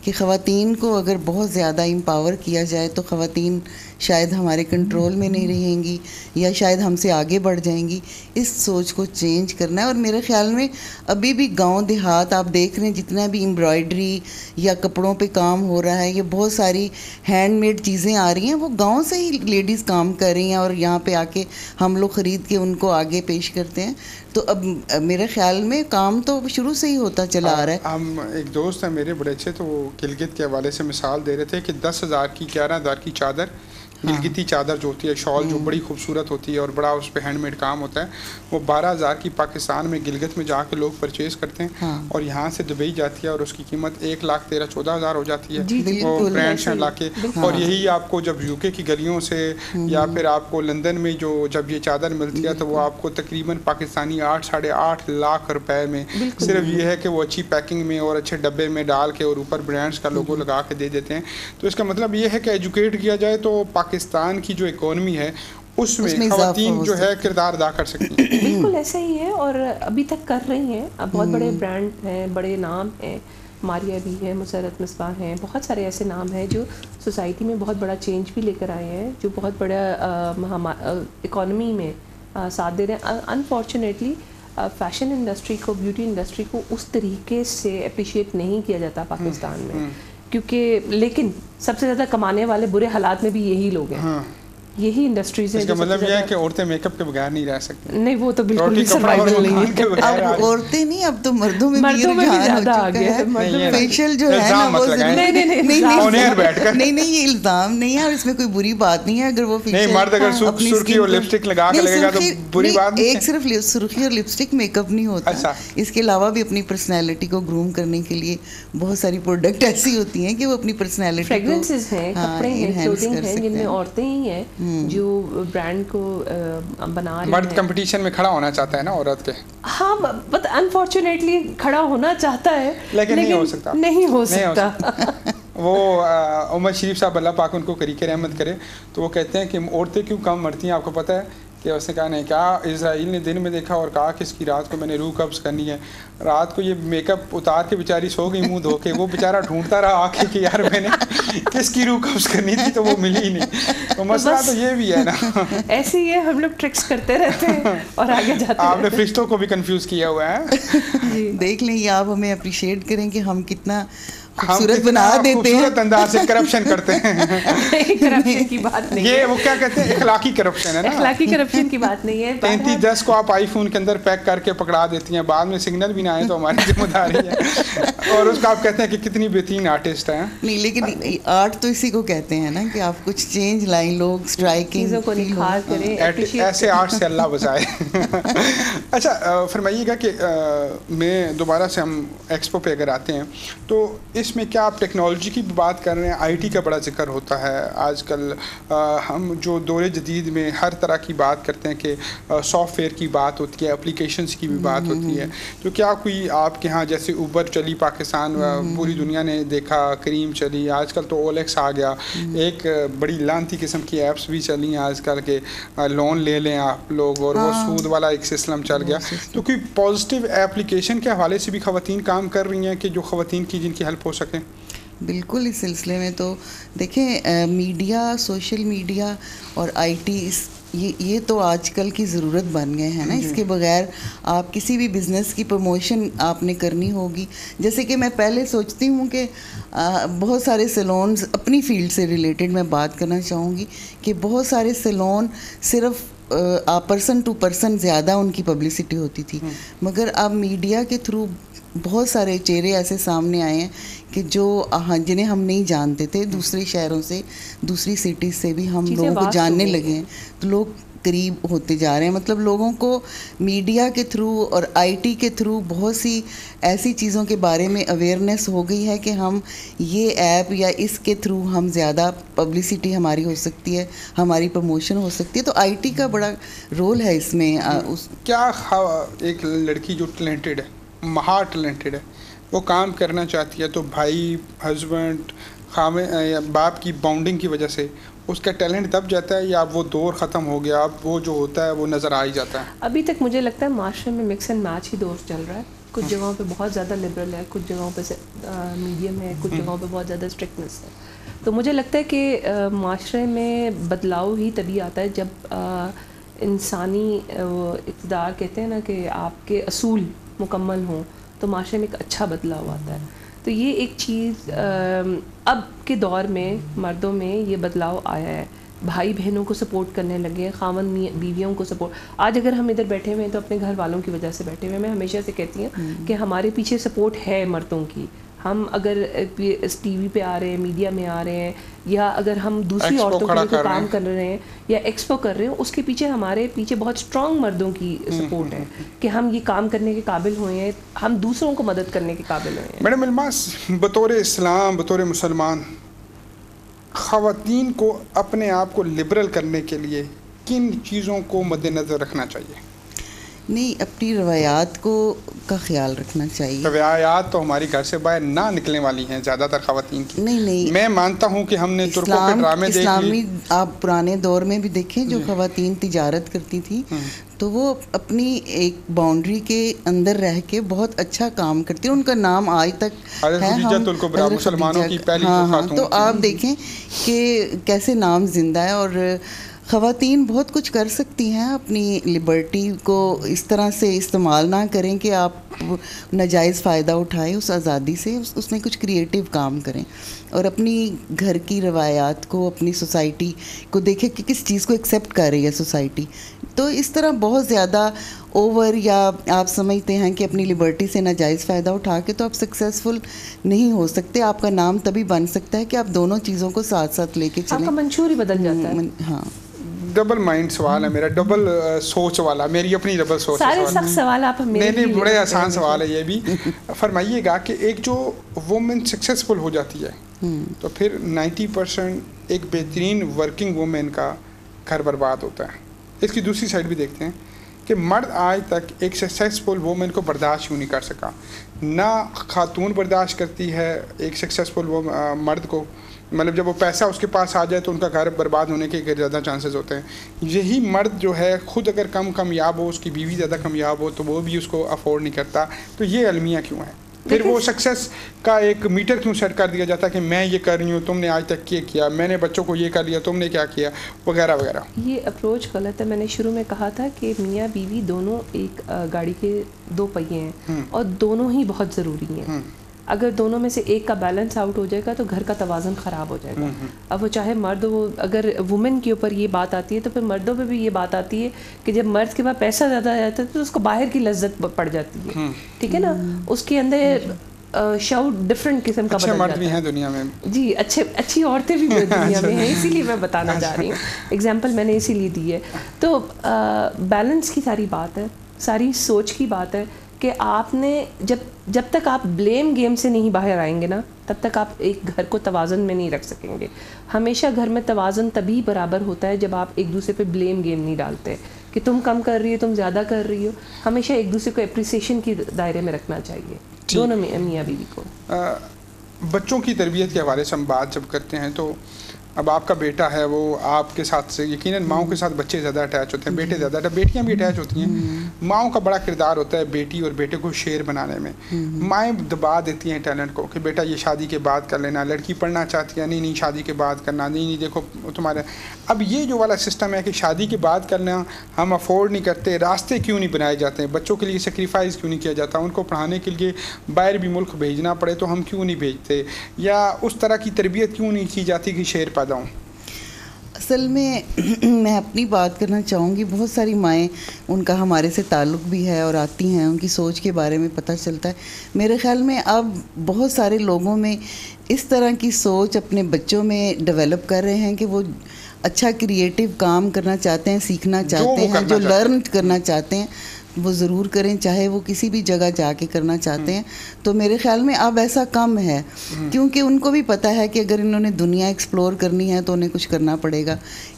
कि ख़वातीन को अगर बहुत ज़्यादा एम्पावर किया जाए तो ख़वातीन शायद हमारे कंट्रोल में नहीं रहेंगी या शायद हमसे आगे बढ़ जाएंगी, इस सोच को चेंज करना है। और मेरे ख्याल में अभी भी गांव देहात आप देख रहे हैं, जितना भी एम्ब्रॉयडरी या कपड़ों पे काम हो रहा है, ये बहुत सारी हैंडमेड चीज़ें आ रही हैं, वो गाँव से ही लेडीज़ काम कर रही हैं और यहाँ पर आके हम लोग ख़रीद के उनको आगे पेश करते हैं। तो अब मेरे ख्याल में काम तो शुरू से ही होता चला आ, आ रहा है। हम एक दोस्त हैं मेरे बड़े अच्छे, तो वो गिलगित के हवाले से मिसाल दे रहे थे कि दस हज़ार की ग्यारह हज़ार की चादर, गिलगिती चादर जो होती है, शॉल जो बड़ी खूबसूरत होती है और बड़ा उस पर हैंडमेड काम होता है, वो बारह हज़ार की पाकिस्तान में गिलगित में जाके लोग परचेज़ करते हैं। हाँ। और यहाँ से दुबई जाती है और उसकी कीमत एक लाख तेरह चौदह हज़ार हो जाती है, और ब्रांड्स हैं लाके। और यही आपको जब यूके की गलियों से या फिर आपको लंदन में जो जब ये चादर मिलती है तो वो आपको तकरीबन पाकिस्तानी आठ साढ़े आठ लाख रुपए में, सिर्फ ये है कि वो अच्छी पैकिंग में और अच्छे डब्बे में डाल के और ऊपर ब्रांड्स का लोगो लगा के दे देते हैं। तो इसका मतलब ये है कि एजुकेट किया जाए तो पाकिस्तान की जो इकोनॉमी है उसमें ख़वातीन जो है किरदार अदा कर सकती हैं। बिल्कुल ऐसा ही है और अभी तक कर रही हैं। अब बहुत बड़े ब्रांड हैं, बड़े नाम हैं, मारिया भी है, मुसरत मिसबा हैं, बहुत सारे ऐसे नाम हैं जो सोसाइटी में बहुत बड़ा चेंज भी लेकर आए हैं, जो बहुत बड़ा इकोनॉमी में आ, साथ दे रहे हैं। अनफॉर्चुनेटली फैशन इंडस्ट्री को, ब्यूटी इंडस्ट्री को उस तरीके से अप्रिशिएट नहीं किया जाता पाकिस्तान में, क्योंकि लेकिन सबसे ज़्यादा कमाने वाले बुरे हालात में भी यही लोग हैं। हाँ। यही इंडस्ट्रीज हैं। इसका मतलब यह है कि औरतें मेकअप के बगैर नहीं रह सकती। नहीं, वो तो बिल्कुल ही सर्वाइवल नहीं है। अब औरतें नहीं, अब तो मर्दों में भी ज़्यादा आ गया है। मर्दों फेशियल जो है ना, वो नहीं नहीं नहीं नहीं नहीं ये इल्ज़ाम नहीं है और इसमें कोई बुरी बात नहीं है। अगर वो फेशियल नहीं, मर्द अगर सुर्खी और लिपस्टिक लगा के लगेगा तो बुरी बात नहीं है। एक सिर्फ सुर्खी और लिपस्टिक मेकअप नहीं होता, इसके अलावा भी अपनी पर्सनैलिटी को ग्रूम करने के लिए बहुत सारी प्रोडक्ट ऐसी होती हैं कि वो अपनी पर्सनैलिटी, फ्रेग्रेंसेस हैं, कपड़े हैं, क्लोथिंग हैं, जिनमें औरतें ही हैं जो ब्रांड को बना रहे हैं। मर्द कंपटीशन में खड़ा होना चाहता है ना औरत के। हाँ, बट अनफॉर्चुनेटली खड़ा होना चाहता है, लेकिन नहीं हो सकता, नहीं हो सकता। वो उमर शरीफ साहब, अल्लाह पाक उनको तरीके रहमत करे, तो वो कहते हैं कि औरतें क्यों कम मरती हैं, आपको पता है? कि उसने कहा नहीं, कहा इसराइल ने दिन में देखा और कहा कि इसकी रात को मैंने रूह कब्ज़ करनी है। रात को ये मेकअप उतार के बेचारी सो गई मुँह धो के, वो बेचारा ढूंढता रहा आके कि यार मैंने किसकी रूह कब्ज़ करनी थी, तो वो मिली ही नहीं। तो मसला तो ये भी है ना, ऐसे ही है, हम लोग ट्रिक्स करते रहते हैं और आगे जाते हैं। आपने फरिश्तों को भी कन्फ्यूज़ किया हुआ है। देख लें, आप हमें अप्रिशिएट करें कि हम कितना खूबसूरत बना देते हैं, अंदाज से करप्शन करते हैं। करप्शन की बात नहीं, ये वो क्या कहते हैं, इखलाकी करप्शन है ना। इखलाकी करप्शन की बात नहीं है। पैंतीस दस को आप आईफोन के अंदर पैक करके पकड़ा देती हैं, बाद में सिग्नल भी ना आए तो हमारी जिम्मेदारी है। और उसका आप कहते हैं कि कितनी बेहतरीन आर्टिस्ट है। नहीं, लेकिन आर्ट तो इसी को कहते हैं ना कि आप कुछ चेंज लाएं, लोग स्ट्राइकिंग चीज़ों को निखार करें, ऐसे आर्ट से अल्लाह बचाए। अच्छा फरमाइएगा कि मैं दोबारा से हम एक्सपो पे अगर आते हैं तो देश में क्या आप टेक्नोलॉजी की बात कर रहे हैं, आईटी का बड़ा जिक्र होता है आजकल। हम जो दौरे जदीद में हर तरह की बात करते हैं कि सॉफ्टवेयर की बात होती है, एप्लीकेशंस की भी बात होती है, तो क्या कोई आपके यहाँ जैसे उबर चली पाकिस्तान, पूरी दुनिया ने देखा, करीम चली, आजकल तो ओलेक्स आ गया, एक बड़ी लानती किस्म की ऐप्स भी चली हैं आजकल के, लोन ले लें आप लोग और वो सूद वाला एक सिस्टम चल गया, तो कोई पॉजिटिव एप्लीकेशन के हवाले से भी ख़वातीन काम कर रही हैं कि जो ख़वातीन की जिनकी हेल्प हो सके? बिल्कुल, इस सिलसिले में तो देखें मीडिया, सोशल मीडिया और आईटी इस ये ये तो आजकल की ज़रूरत बन गए हैं ना। इसके बगैर आप किसी भी बिज़नेस की प्रमोशन आपने करनी होगी। जैसे कि मैं पहले सोचती हूँ कि बहुत सारे सैलून्स, अपनी फील्ड से रिलेटेड मैं बात करना चाहूँगी कि बहुत सारे सैलून सिर्फ पर्सन टू पर्सन ज़्यादा उनकी पब्लिसिटी होती थी, मगर अब मीडिया के थ्रू बहुत सारे चेहरे ऐसे सामने आए हैं कि जो हाँ जिन्हें हम नहीं जानते थे, दूसरे शहरों से, दूसरी सिटीज़ से भी हम लोगों को जानने लगे हैं, तो लोग करीब होते जा रहे हैं। मतलब लोगों को मीडिया के थ्रू और आईटी के थ्रू बहुत सी ऐसी चीज़ों के बारे में अवेयरनेस हो गई है कि हम ये ऐप या इसके थ्रू हम ज़्यादा पब्लिसिटी हमारी हो सकती है, हमारी प्रमोशन हो सकती है, तो आईटी का बड़ा रोल है इसमें। उस... क्या एक लड़की जो टैलेंटेड है, महा टैलेंटेड है, वो काम करना चाहती है, तो भाई, हस्बैंड, खामे या बाप की बाउंडिंग की वजह से उसका टैलेंट दब जाता है, या वो दौर ख़त्म हो गया, अब वो जो होता है वो नज़र आ ही जाता है? अभी तक मुझे लगता है माशरे में मिक्स एंड मैच ही दौर चल रहा है। कुछ जगहों पे बहुत ज़्यादा लिबरल है, कुछ जगहों पे मीडियम है, कुछ जगहों पे बहुत ज़्यादा स्ट्रिक्टनेस है। तो मुझे लगता है कि माशरे में बदलाव ही तभी आता है जब इंसानी इक़्तिदार, कहते हैं ना, कि आपके असूल मुकम्मल हों, तो माशरे में एक अच्छा बदलाव आता है। तो ये एक चीज़ अब के दौर में मर्दों में ये बदलाव आया है, भाई बहनों को सपोर्ट करने लगे हैं, खावन बीवियों को सपोर्ट। आज अगर हम इधर बैठे हुए हैं तो अपने घर वालों की वजह से बैठे हुए हैं। मैं हमेशा से कहती हूँ कि हमारे पीछे सपोर्ट है मर्दों की। हम अगर टीवी पे आ रहे हैं, मीडिया में आ रहे हैं, या अगर हम दूसरी औरतों के लिए काम कर रहे हैं या एक्सपो कर रहे हैं, उसके पीछे हमारे पीछे बहुत स्ट्रांग मर्दों की सपोर्ट है कि हम ये काम करने के काबिल हुए हैं, हम दूसरों को मदद करने के काबिल हुए हैं। मैडम इल्मास, बतौर इस्लाम, बतौर मुसलमान, ख़वातीन को अपने आप को लिबरल करने के लिए किन चीज़ों को मद्देनज़र रखना चाहिए? नहीं, अपनी रवायात को का ख्याल रखना चाहिए। रवायात तो हमारी घर से बाहर ना निकलने वाली हैं ज़्यादातर ख़वातीन की। नहीं नहीं, मैं मानता हूँ कि हमने तुर्कों के ड्रामे देख लिए। इस्लामी आप पुराने दौर में भी देखें, जो ख़वातीन तिजारत करती थी तो वो अपनी एक बाउंड्री के अंदर रह के बहुत अच्छा काम करती है। उनका नाम आज तक है, हम मुसलमानों की पहली खातून। तो आप देखें कि कैसे नाम जिंदा है, और ख़वातीन बहुत कुछ कर सकती हैं। अपनी लिबर्टी को इस तरह से इस्तेमाल ना करें कि आप नाजायज़ फ़ायदा उठाएं उस आज़ादी से, उस, उसमें कुछ क्रिएटिव काम करें, और अपनी घर की रवायात को, अपनी सोसाइटी को देखें कि किस चीज़ को एक्सेप्ट कर रही है सोसाइटी। तो इस तरह बहुत ज़्यादा ओवर या आप समझते हैं कि अपनी लिबर्टी से नाजायज़ फ़ायदा उठा के तो आप सक्सेसफुल नहीं हो सकते। आपका नाम तभी बन सकता है कि आप दोनों चीज़ों को साथ साथ लेके चलें। आपका मंशूर ही बदल जाता है। हाँ, डबल माइंड सवाल है मेरा, डबल सोच वाला, मेरी अपनी डबल सोच सारे सख्त सवाल आप मेरे लिए बड़े आसान सवाल है ये भी। फरमाइएगा कि एक जो वुमेन सक्सेसफुल हो जाती है तो फिर नब्बे परसेंट एक बेहतरीन वर्किंग वुमेन का घर बर्बाद होता है। इसकी दूसरी साइड भी देखते हैं कि मर्द आज तक एक सक्सेसफुल वुमेन को बर्दाश्त क्यों नहीं कर सका। ना खातून बर्दाश्त करती है एक सक्सेसफुल मर्द को, मतलब जब वो पैसा उसके पास आ जाए तो उनका घर बर्बाद होने के ज़्यादा चांसेस होते हैं। यही मर्द जो है ख़ुद अगर कम कामयाब हो, उसकी बीवी ज़्यादा कामयाब हो, तो वो भी उसको अफोर्ड नहीं करता। तो ये अलमिया क्यों है? फिर वो सक्सेस का एक मीटर क्यों सेट कर दिया जाता है कि मैं ये कर रही हूँ, तुमने आज तक ये किया, मैंने बच्चों को ये कर लिया, तुमने क्या किया, वगैरह वगैरह। ये अप्रोच गलत है। मैंने शुरू में कहा था कि मियाँ बीवी दोनों एक गाड़ी के दो पहिए हैं और दोनों ही बहुत ज़रूरी हैं। अगर दोनों में से एक का बैलेंस आउट हो जाएगा तो घर का तवाज़ुन ख़राब हो जाएगा। अब वो चाहे मर्द वो, अगर वुमेन के ऊपर ये बात आती है तो फिर मर्दों पे भी ये बात आती है कि जब मर्द के पास पैसा ज़्यादा जाता है तो उसको बाहर की लज्जत पड़ जाती है, ठीक है ना, उसके अंदर शौक डिफरेंट किस्म का। अच्छे मर्द भी हैं दुनिया में जी, अच्छे अच्छी औरतें भी दुनिया में हैं, इसीलिए मैं बताना चाह रही हूँ, एग्जाम्पल मैंने इसीलिए दी है। तो बैलेंस की सारी बात है, सारी सोच की बात है कि आपने जब जब तक आप ब्लेम गेम से नहीं बाहर आएंगे ना, तब तक आप एक घर को तवाज़न में नहीं रख सकेंगे। हमेशा घर में तवाज़न तभी बराबर होता है जब आप एक दूसरे पे ब्लेम गेम नहीं डालते कि तुम कम कर रही हो, तुम ज़्यादा कर रही हो। हमेशा एक दूसरे को एप्रिसिएशन की दायरे में रखना चाहिए, दोनों में, मियाँ बीवी को। आ, बच्चों की तरबियत के हवाले से हम बात जब करते हैं तो अब आपका बेटा है, वो आपके साथ से यकीनन माओं के साथ बच्चे ज़्यादा अटैच होते हैं, बेटे ज़्यादा, बेटियां भी अटैच होती हैं। माओं का बड़ा किरदार होता है बेटी और बेटे को शेर बनाने में। माएँ दबा देती हैं टैलेंट को कि बेटा ये शादी के बाद कर लेना, लड़की पढ़ना चाहती है, नहीं नहीं शादी के बाद करना, नहीं नहीं देखो तुम्हारे। अब ये जो वाला सिस्टम है कि शादी के बाद करना हम अफोर्ड नहीं करते, रास्ते क्यों नहीं बनाए जाते हैं, बच्चों के लिए सेक्रीफाइस क्यों नहीं किया जाता, उनको पढ़ाने के लिए बाहर भी मुल्क भेजना पड़े तो हम क्यों नहीं भेजते, या उस तरह की तरबियत क्यों नहीं की जाती कि शेर। असल में मैं अपनी बात करना चाहूँगी, बहुत सारी माएँ, उनका हमारे से ताल्लुक़ भी है और आती हैं, उनकी सोच के बारे में पता चलता है। मेरे ख़्याल में अब बहुत सारे लोगों में इस तरह की सोच अपने बच्चों में डेवलप कर रहे हैं कि वो अच्छा क्रिएटिव काम करना चाहते हैं, सीखना चाहते हैं, जो लर्न करना चाहते हैं वो ज़रूर करें, चाहे वो किसी भी जगह जाके करना चाहते हैं। तो मेरे ख़्याल में अब ऐसा कम है, क्योंकि उनको भी पता है कि अगर इन्होंने दुनिया एक्सप्लोर करनी है तो उन्हें कुछ करना पड़ेगा,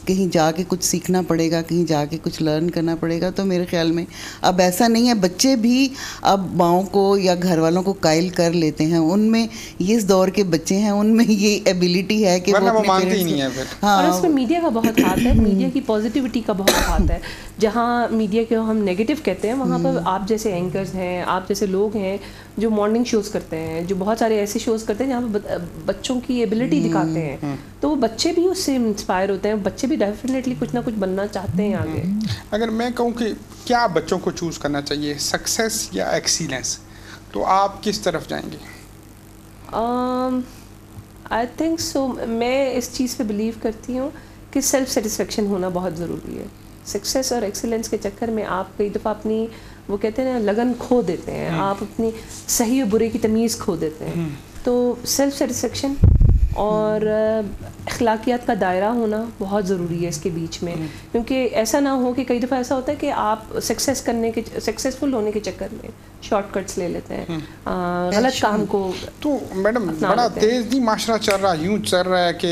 कहीं जाके कुछ सीखना पड़ेगा, कहीं जाके कुछ लर्न करना पड़ेगा। तो मेरे ख़्याल में अब ऐसा नहीं है, बच्चे भी अब माओं को या घर वालों को कायल कर लेते हैं, उनमें ये इस दौर के बच्चे हैं, उनमें ये एबिलिटी है कि वो मानते ही नहीं है। हाँ, उसमें मीडिया का बहुत हाथ है, मीडिया की पॉजिटिविटी का बहुत हाथ है। जहाँ मीडिया के हम नेगेटिव कहते हैं, वहाँ पर आप जैसे एंकर्स हैं, आप जैसे लोग हैं जो मॉर्निंग शोज़ करते हैं, जो बहुत सारे ऐसे शोज़ करते हैं जहाँ पर बच्चों की एबिलिटी दिखाते हैं, तो वो बच्चे भी उससे इंस्पायर होते हैं, बच्चे भी डेफिनेटली कुछ ना कुछ बनना चाहते हैं आगे। अगर मैं कहूँ कि क्या बच्चों को चूज़ करना चाहिए, सक्सेस या एक्सीलेंस, तो आप किस तरफ जाएंगे? आई थिंक सो मैं इस चीज़ पर बिलीव करती हूँ कि सेल्फ सेटिस्फेक्शन होना बहुत ज़रूरी है। सक्सेस और एक्सीलेंस के चक्कर में आप कई दफ़ा अपनी, वो कहते हैं ना, लगन खो देते हैं, आप अपनी सही और बुरे की तमीज़ खो देते हैं। तो सेल्फ सेटिस्फेक्शन और अखलाकियात का दायरा होना बहुत ज़रूरी है इसके बीच में, क्योंकि ऐसा ना हो कि कई दफ़ा ऐसा होता है कि आप सक्सेस करने के, सक्सेसफुल होने के चक्कर में शॉर्टकट्स ले लेते हैं, गलत काम को। तो मैडम बड़ा तेज़ी माशरा चल रहा है, यूँ चल रहा है कि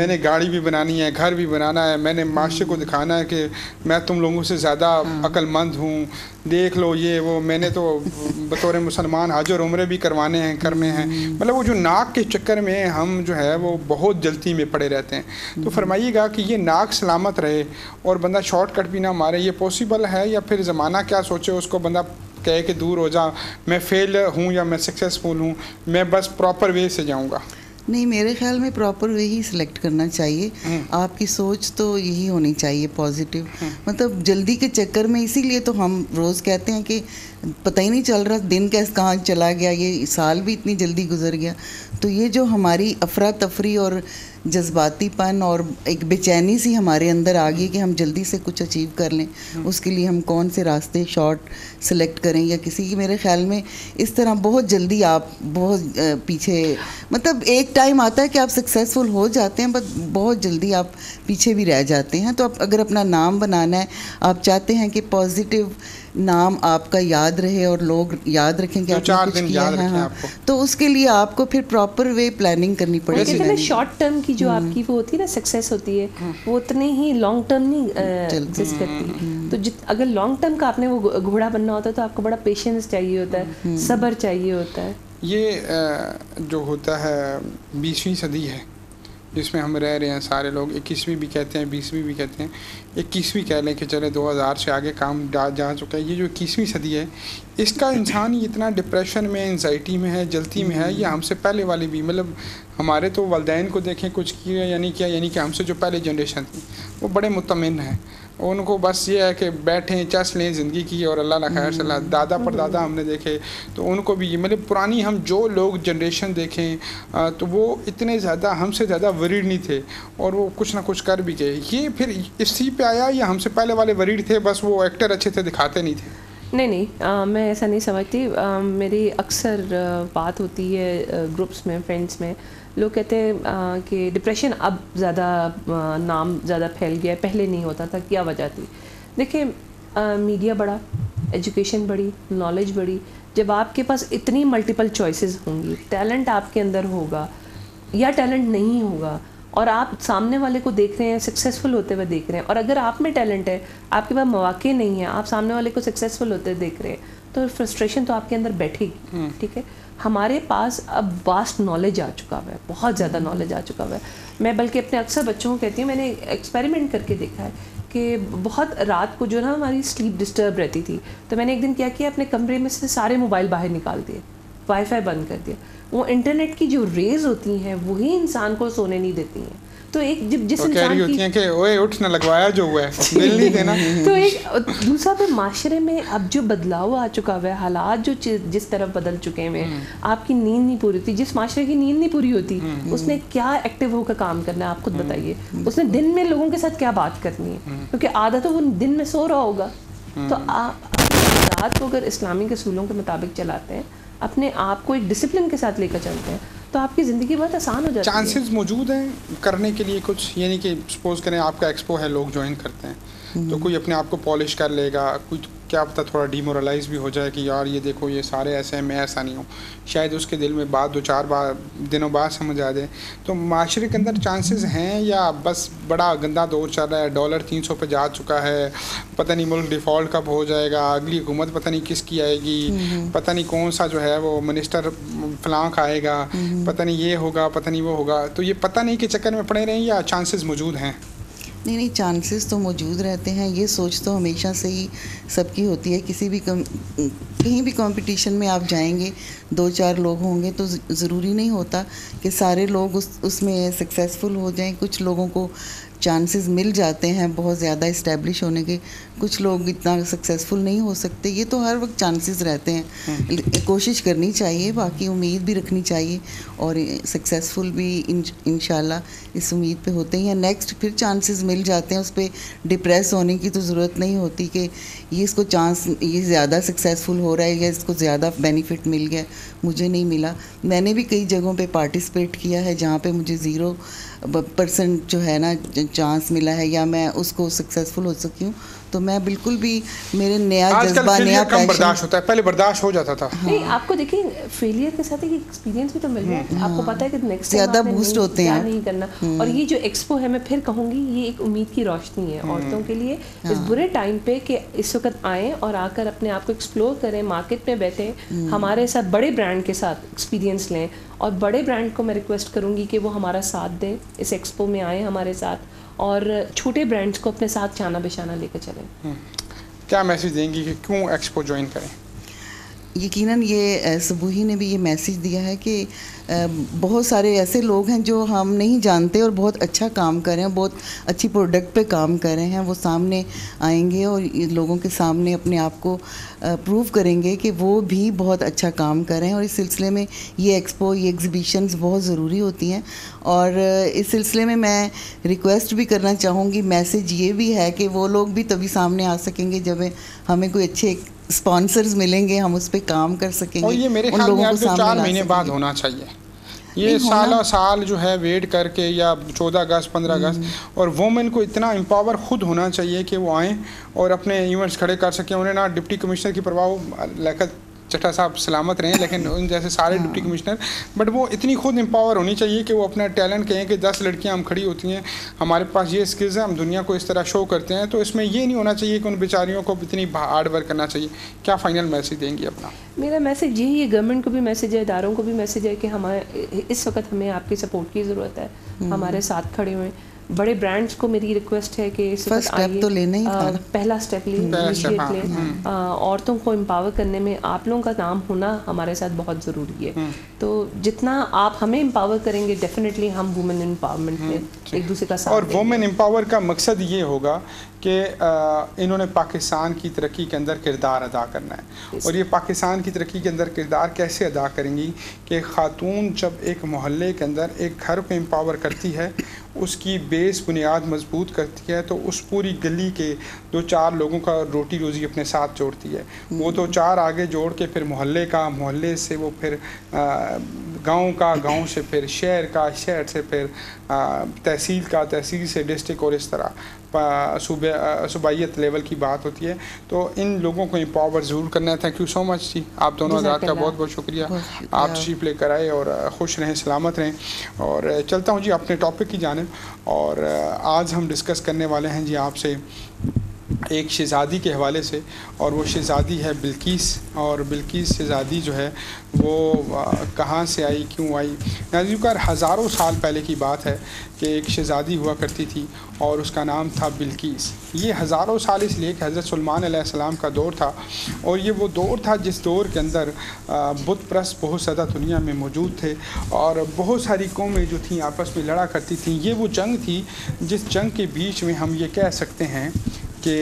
मैंने गाड़ी भी बनानी है, घर भी बनाना है, मैंने माशरे को दिखाना है कि मैं तुम लोगों से ज़्यादा अक्लमंद हूँ, देख लो ये वो, मैंने तो बतौर मुसलमान हज और उम्रे भी करवाने हैं, करने हैं। मतलब वो जो नाक के चक्कर में हम जो है वो बहुत जल्दी में पड़े रहते हैं। तो फरमाइएगा कि ये नाक सलामत रहे और बंदा शॉर्टकट भी ना मारे, ये पॉसिबल है, या फिर ज़माना क्या सोचे उसको, बंदा कहे कि दूर हो जा, मैं फेल हूँ या मैं सक्सेसफुल हूँ, मैं बस प्रॉपर वे से जाऊँगा। नहीं, मेरे ख्याल में प्रॉपर वे ही सिलेक्ट करना चाहिए, आपकी सोच तो यही होनी चाहिए, पॉजिटिव। मतलब जल्दी के चक्कर में, इसीलिए तो हम रोज़ कहते हैं कि पता ही नहीं चल रहा दिन कैसे कहाँ चला गया, ये साल भी इतनी जल्दी गुजर गया। तो ये जो हमारी अफरा तफरी और जज्बातीपन और एक बेचैनी सी हमारे अंदर आ गई कि हम जल्दी से कुछ अचीव कर लें, उसके लिए हम कौन से रास्ते शॉर्ट सिलेक्ट करें या किसी की, मेरे ख्याल में इस तरह बहुत जल्दी आप बहुत पीछे, मतलब एक टाइम आता है कि आप सक्सेसफुल हो जाते हैं, बट बहुत जल्दी आप पीछे भी रह जाते हैं। तो आप अगर अपना नाम बनाना है, आप चाहते हैं कि पॉजिटिव नाम आपका याद रहे और लोग याद रखें कि आपने कुछ किया है, हाँ, तो उसके लिए आपको फिर प्रॉपर वे प्लानिंग करनी पड़ेगी। शॉर्ट टर्म की जो आपकी वो होती है ना सक्सेस होती है, वो उतनी ही लॉन्ग टर्म नहीं एग्जिस्ट करती। तो जित अगर लॉन्ग टर्म का आपने वो घोड़ा बनना होता है तो आपको बड़ा पेशेंस चाहिए होता है, सब्र चाहिए होता है। ये जो होता है बीसवीं सदी है जिसमें हम रह रहे हैं, सारे लोग इक्कीसवीं भी कहते हैं, बीसवीं भी कहते हैं, इक्कीसवीं कह लें कि चले दो हज़ार से आगे काम जा चुका है। ये जो इक्कीसवीं सदी है, इसका इंसान इतना डिप्रेशन में, एंजाइटी में है, जल्दी में है, या हमसे पहले वाले भी, मतलब हमारे तो वालदैन को देखें कुछ किया या नहीं किया, यानी कि हमसे जो पहले जनरेशन थी वो बड़े मुतमिन हैं, उनको बस ये है कि बैठें, चस लें ज़िंदगी की और अल्लाह ना खैर सलाह। दादा परदादा हमने देखे तो उनको भी, मतलब पुरानी हम जो लोग जनरेशन देखें तो वो इतने ज़्यादा हमसे ज़्यादा वरीड नहीं थे और वो कुछ ना कुछ कर भी गए। ये फिर इसी पे आया या हमसे पहले वाले वरीड थे, बस वो एक्टर अच्छे थे, दिखाते नहीं थे? नहीं नहीं आ, मैं ऐसा नहीं समझती। आ, मेरी अक्सर बात होती है ग्रुप्स में, फ्रेंड्स में, लोग कहते हैं कि डिप्रेशन अब ज़्यादा नाम ज़्यादा फैल गया है, पहले नहीं होता था, क्या वजह थी? देखिए मीडिया बड़ा, एजुकेशन बढ़ी, नॉलेज बढ़ी। जब आपके पास इतनी मल्टीपल चॉइसेस होंगी, टैलेंट आपके अंदर होगा या टैलेंट नहीं होगा, और आप सामने वाले को देख रहे हैं सक्सेसफुल होते हुए देख रहे हैं, और अगर आप में टैलेंट है आपके पास मौके नहीं है, आप सामने वाले को सक्सेसफुल होते हुए देख रहे हैं, तो फ्रस्ट्रेशन तो आपके अंदर बैठेगी। ठीक है, हमारे पास अब वास्ट नॉलेज आ चुका हुआ है, बहुत ज़्यादा नॉलेज आ चुका हुआ है। मैं बल्कि अपने अक्सर बच्चों को कहती हूँ, मैंने एक्सपेरिमेंट करके देखा है कि बहुत रात को जो ना हमारी स्लीप डिस्टर्ब रहती थी, तो मैंने एक दिन क्या किया, अपने कमरे में से सारे मोबाइल बाहर निकाल दिए, वाईफाई बंद कर दिया। वो इंटरनेट की जो रेज होती हैं वही इंसान को सोने नहीं देती हैं। तो एक जब जिस इंसान तो की होती हैं कि ओए उठ ना, लगवाया जो हुआ है मिल नहीं देना। तो एक दूसरा पे माशरे में अब जो बदलाव आ चुका हुआ है, हालात जो जिस तरफ बदल चुके हैं, आपकी नींद नहीं पूरी होती, जिस माशरे की नींद नहीं पूरी होती उसने क्या एक्टिव होकर काम करना है, आप खुद बताइए। उसने दिन में लोगों के साथ क्या बात करनी है, क्योंकि आधा तो वो दिन में सो रहा होगा। तो आप रात को अगर इस्लामी असूलों के मुताबिक चलाते हैं, अपने आप को एक डिसिप्लिन के साथ लेकर चलते हैं, तो आपकी ज़िंदगी बहुत आसान हो जाती है। चांसेस मौजूद हैं करने के लिए कुछ, यानी कि सपोज करें आपका एक्सपो है, लोग ज्वाइन करते हैं, तो कोई अपने आप को पॉलिश कर लेगा, कोई क्या पता थोड़ा डीमोरलाइज भी हो जाए कि यार ये देखो ये सारे ऐसे हैं, मैं ऐसा नहीं हूँ, शायद उसके दिल में बात दो चार बार दिनों बाद समझ आ जाए। तो माशरे के अंदर चांसेस हैं या बस बड़ा गंदा दौर चल रहा है, डॉलर तीन सौ पे जा चुका है, पता नहीं मुल्क डिफ़ॉल्ट कब हो जाएगा, अगली हुकूमत पता नहीं किसकी आएगी, पता नहीं कौन सा जो है वो मिनिस्टर फलां का आएगा, पता नहीं ये होगा पता नहीं वो होगा। तो ये पता नहीं के चक्कर में पड़े रहें या चांसेस मौजूद हैं? नहीं नहीं, चांसेस तो मौजूद रहते हैं। ये सोच तो हमेशा से ही सबकी होती है, किसी भी कम, कहीं भी कंपटीशन में आप जाएंगे, दो चार लोग होंगे तो ज़रूरी नहीं होता कि सारे लोग उस उसमें सक्सेसफुल हो जाएं। कुछ लोगों को चांसेस मिल जाते हैं बहुत ज़्यादा इस्टेब्लिश होने के, कुछ लोग इतना सक्सेसफुल नहीं हो सकते। ये तो हर वक्त चांसेस रहते हैं, कोशिश करनी चाहिए, बाकी उम्मीद भी रखनी चाहिए, और सक्सेसफुल भी इंशाल्लाह इस उम्मीद पे होते हैं। या नेक्स्ट फिर चांसेस मिल जाते हैं, उस पर डिप्रेस होने की तो ज़रूरत नहीं होती कि ये इसको चांस, ये ज़्यादा सक्सेसफुल हो रहा है या इसको ज़्यादा बेनिफिट मिल गया, मुझे नहीं मिला। मैंने भी कई जगहों पर पार्टिसिपेट किया है जहाँ पर मुझे ज़ीरो परसेंट जो है ना चांस मिला है या मैं उसको सक्सेसफुल हो सकी हूँ, तो मैं बिल्कुल भी, मेरे नया जज्बा नया पैशन बर्दाश्त होता है, पहले बर्दाश्त हो जाता था। हाँ। नहीं, आपको देखिए फेलियर के साथ एक एक्सपीरियंस भी तो मिल रहा है। हाँ। आपको पता है कि नेक्स्ट ज़्यादा बूस्ट होते हैं, नहीं करना। और ये जो एक्सपो है, मैं फिर कहूँगी ये एक उम्मीद की रोशनी है औरतों के लिए इस बुरे टाइम पे, कि इस वक्त आएँ और आकर अपने आप को एक्सप्लोर करें, मार्केट में बैठें, हमारे साथ बड़े ब्रांड के साथ एक्सपीरियंस लें। और बड़े ब्रांड को मैं रिक्वेस्ट करूँगी कि वो हमारा साथ दें, इस एक्सपो में आएँ हमारे साथ, और छोटे ब्रांड्स को अपने साथ चाना बिछाना लेकर चलें। क्या मैसेज देंगी कि क्यों एक्सपो ज्वाइन करें? यकीनन ये सबूही ने भी ये मैसेज दिया है कि बहुत सारे ऐसे लोग हैं जो हम नहीं जानते और बहुत अच्छा काम कर रहे हैं, बहुत अच्छी प्रोडक्ट पे काम कर रहे हैं, वो सामने आएंगे और लोगों के सामने अपने आप को प्रूव करेंगे कि वो भी बहुत अच्छा काम कर रहे हैं। और इस सिलसिले में ये एक्सपो, ये एग्ज़िबिशंस बहुत ज़रूरी होती हैं। और इस सिलसिले में मैं रिक्वेस्ट भी करना चाहूँगी, मैसेज ये भी है कि वो लोग भी तभी सामने आ सकेंगे जब हमें कोई अच्छे स्पॉन्सर्स मिलेंगे, हम उस पर काम कर सकेंगे। और ये मेरे ख्याल में आपको चार महीने बाद होना चाहिए, ये साला साल जो है वेट करके, या चौदह अगस्त, पंद्रह अगस्त। और वुमेन को इतना एम्पावर खुद होना चाहिए कि वो आएँ और अपने इवेंट्स खड़े कर सकें। उन्हें ना डिप्टी कमिश्नर की परवाह, लेकिन चट्टा साहब सलामत रहें, लेकिन उन जैसे सारे डिप्टी कमिश्नर, बट वो इतनी खुद एम्पावर होनी चाहिए कि वो अपना टैलेंट कहें कि दस लड़कियां हम खड़ी होती हैं, हमारे पास ये स्किल्स हैं, हम दुनिया को इस तरह शो करते हैं। तो इसमें ये नहीं होना चाहिए कि उन बेचारियों को इतनी हार्ड वर्क करना चाहिए। क्या फाइनल मैसेज देंगी अपना? मेरा मैसेज यही है, गवर्नमेंट को भी मैसेज है, इदारों को भी मैसेज है कि हमारे इस वक्त हमें आपकी सपोर्ट की ज़रूरत है, हमारे साथ खड़े हुए। बड़े ब्रांड्स को मेरी रिक्वेस्ट है कि फर्स्ट स्टेप तो लेना ही था, पहला स्टेप लें। औरतों को एम्पावर करने में आप लोगों का काम होना हमारे साथ बहुत ज़रूरी है। तो जितना आप हमें एम्पावर करेंगे, डेफिनेटली हम वुमेन एम्पावरमेंट में एक दूसरे का साथ। और वुमेन एम्पावर का मकसद ये होगा कि इन्होंने पाकिस्तान की तरक्की के अंदर किरदार अदा करना है। और ये पाकिस्तान की तरक्की के अंदर किरदार कैसे अदा करेंगी कि खातून जब एक मोहल्ले के अंदर, एक घर को एम्पावर करती है, उसकी बेस बुनियाद मजबूत करती है, तो उस पूरी गली के दो चार लोगों का रोटी रोज़ी अपने साथ जोड़ती है। वो दो चार आगे जोड़ के फिर मोहल्ले का, मोहल्ले से वो फिर आ, गांव का, गांव से फिर शहर का, शहर से फिर तहसील का, तहसील से डिस्ट्रिक्ट और इस तरह सूबे सूबाइयत लेवल की बात होती है। तो इन लोगों को एम्पावर ज़रूर करना है। थैंक यू सो मच जी, आप दोनों हज़रात का बहुत बहुत शुक्रिया, आप तशरीफ लेकर आए और खुश रहें, सलामत रहें। और चलता हूँ जी अपने टॉपिक की जानिब। और आज हम डिस्कस करने वाले हैं जी आपसे एक शहज़ादी के हवाले से, और वो शहज़ादी है बिल्किस। और बिल्किस शहज़ादी जो है वो कहाँ से आई, क्यों आई? नाज़रीन, हज़ारों साल पहले की बात है कि एक शहज़ादी हुआ करती थी और उसका नाम था बिल्किस। ये हज़ारों साल इसलिए कि हज़रत सुलेमान अलैहिस्सलाम का दौर था, और ये वो दौर था जिस दौर के अंदर बुत परस्त बहुत ज़्यादा दुनिया में मौजूद थे, और बहुत सारी कौमें जो थीं आपस में लड़ा करती थीं। ये वो जंग थी जिस जंग के बीच में हम ये कह सकते हैं कि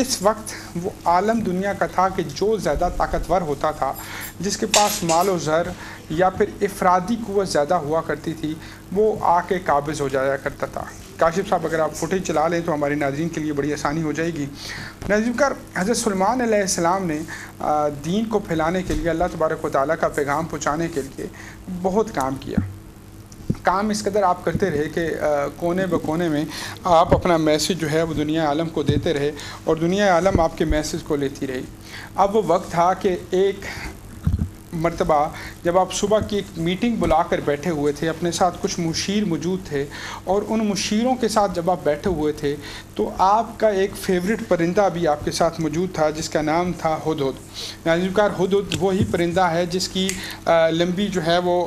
इस वक्त वो आलम दुनिया का था कि जो ज़्यादा ताकतवर होता था, जिसके पास माल और ज़र या फिर इफरादी कुव्वत ज़्यादा हुआ करती थी, वो आके काबिज़ हो जाया करता था। काशिफ साहब, अगर आप फुटेज चला लें तो हमारे नाज़रीन के लिए बड़ी आसानी हो जाएगी। नाज़रीन, हज़रत सुलेमान अलैहिस्सलाम ने दीन को फैलाने के लिए, अल्लाह तबारक व तआला का पैगाम पहुँचाने के लिए बहुत काम किया। काम इस कदर आप करते रहे कि कोने ब कोने में आप अपना मैसेज जो है वो दुनिया आलम को देते रहे, और दुनिया आलम आपके मैसेज को लेती रही। अब वो वक्त था कि एक मरतबा जब आप सुबह की एक मीटिंग बुला कर बैठे हुए थे, अपने साथ कुछ मुशीर मौजूद थे, और उन मुशीरों के साथ जब आप बैठे हुए थे तो आपका एक फेवरेट परिंदा भी आपके साथ मौजूद था, जिसका नाम था हुदहुद। नाज़रीन, हुदहुद वही परिंदा है जिसकी लंबी जो है वो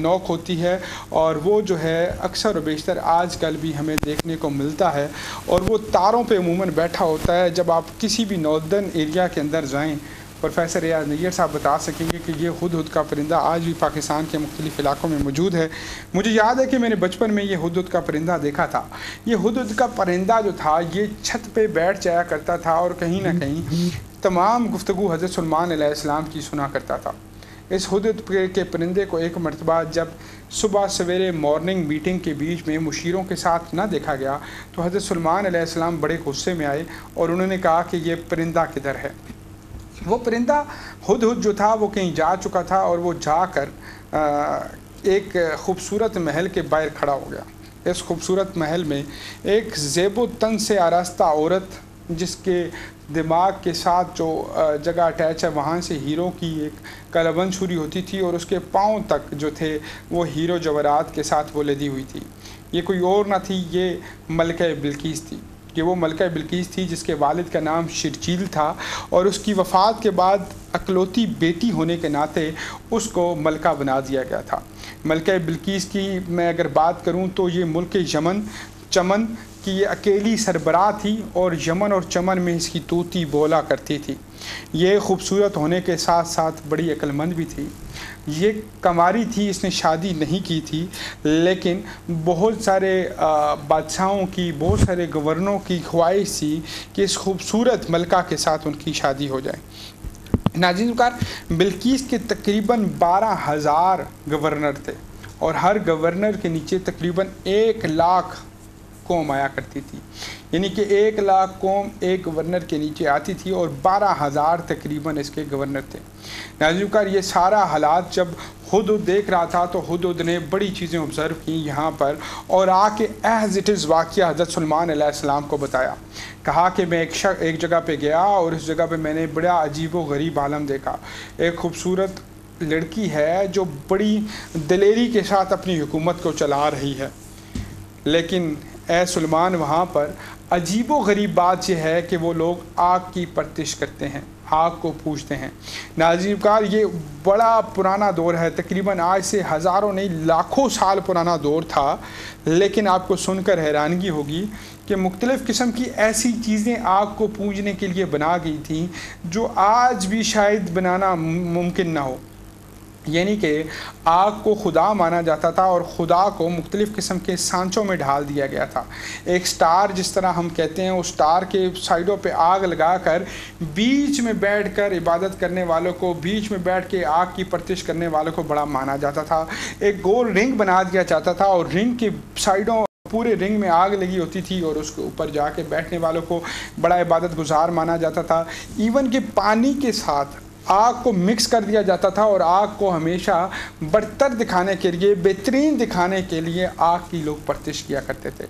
नोक होती है, और वो जो है अक्सर व बेशतर आज कल भी हमें देखने को मिलता है, और वो तारों पर अमूमन बैठा होता है। जब आप किसी भी नॉर्दर्न एरिया के अंदर जाएँ, प्रोफेसर रियाज नैयर साहब बता सकेंगे कि ये हुदहुद का परिंदा आज भी पाकिस्तान के मुख्तलिफ इलाक़ों में मौजूद है। मुझे याद है कि मैंने बचपन में ये हुदहुद का परिंदा देखा था। ये हुदहुद का परिंदा जो था ये छत पे बैठ जाया करता था, और कहीं ना कहीं तमाम गुफ्तगू हज़रत सुलेमान अलैहिस्सलाम की सुना करता था। इस हुदहुद के परिंदे को एक मरतबा जब सुबह सवेरे मॉर्निंग मीटिंग के बीच में मुशीरों के साथ ना देखा गया तो हज़रत सुलेमान अलैहिस्सलाम बड़े गुस्से में आए, और उन्होंने कहा कि ये परिंदा किधर है। वो परिंदा हुदहुद जो था वो कहीं जा चुका था, और वो जाकर एक ख़ूबसूरत महल के बाहर खड़ा हो गया। इस खूबसूरत महल में एक ज़ेबो तन से आरास्ता औरत, जिसके दिमाग के साथ जो जगह अटैच है वहाँ से हीरो की एक कलाबंद छुरी होती थी, और उसके पाँव तक जो थे वो हीरो जवारात के साथ वो लदी हुई थी। ये कोई और ना थी, ये मलका बिल्किस थी। ये वो मलका बिल्किस थी जिसके वालिद का नाम शिरजील था, और उसकी वफ़ात के बाद अकलौती बेटी होने के नाते उसको मलका बना दिया गया था। मलका बिल्किस की मैं अगर बात करूं तो ये मुल्क यमन चमन की ये अकेली सरबराह थी, और यमन और चमन में इसकी तूती बोला करती थी। ये खूबसूरत होने के साथ साथ बड़ी अक्लमंद भी थी। ये कमारी थी, इसने शादी नहीं की थी, लेकिन बहुत सारे बादशाहों की, बहुत सारे गवर्नरों की ख्वाहिश थी कि इस खूबसूरत मलका के साथ उनकी शादी हो जाए। नाज़रीन, बिल्किस के तकरीबन बारह हज़ार गवर्नर थे, और हर गवर्नर के नीचे तकरीबन एक लाख कौम आया करती थी, यानी कि एक लाख कौम एक गवर्नर के नीचे आती थी, और बारह हज़ार तकरीबन इसके गवर्नर थे। नाज़रीन, ये सारा हालात जब हुदहुद देख रहा था तो हुदहुद ने बड़ी चीज़ें ऑब्ज़र्व की यहाँ पर, और आके एज़ इट इज़ वाक़िया हज़रत सुलेमान अलैहिस्सलाम को बताया। कहा कि मैं एक शक एक जगह पे गया, और उस जगह पे मैंने बड़ा अजीब व गरीब आलम देखा। एक खूबसूरत लड़की है जो बड़ी दलेरी के साथ अपनी हुकूमत को चला रही है, लेकिन ए सुलेमान वहाँ पर अजीब व गरीब बात यह है कि वो लोग आग की परतिश करते हैं, आग को पूजते हैं। नाज़रीन, ये बड़ा पुराना दौर है, तकरीबन आज से हज़ारों नहीं लाखों साल पुराना दौर था, लेकिन आपको सुनकर हैरानगी होगी कि मुख्तलिफ़ किस्म की ऐसी चीज़ें आग को पूजने के लिए बना गई थी जो आज भी शायद बनाना मुमकिन ना हो। यानी कि आग को खुदा माना जाता था, और खुदा को मुख्तलिफ़ किस्म के सांचों में ढाल दिया गया था। एक स्टार जिस तरह हम कहते हैं, उस स्टार के साइडों पे आग लगाकर बीच में बैठकर इबादत करने वालों को, बीच में बैठ के आग की परतिश करने वालों को बड़ा माना जाता था। एक गोल रिंग बना दिया जाता था, और रिंग के साइडों पूरे रिंग में आग लगी होती थी, और उसके ऊपर जाके बैठने वालों को बड़ा इबादत गुजार माना जाता था। इवन के पानी के साथ आग को मिक्स कर दिया जाता था और आग को हमेशा बदतर दिखाने के लिए, बेहतरीन दिखाने के लिए आग की लोग परतिश किया करते थे।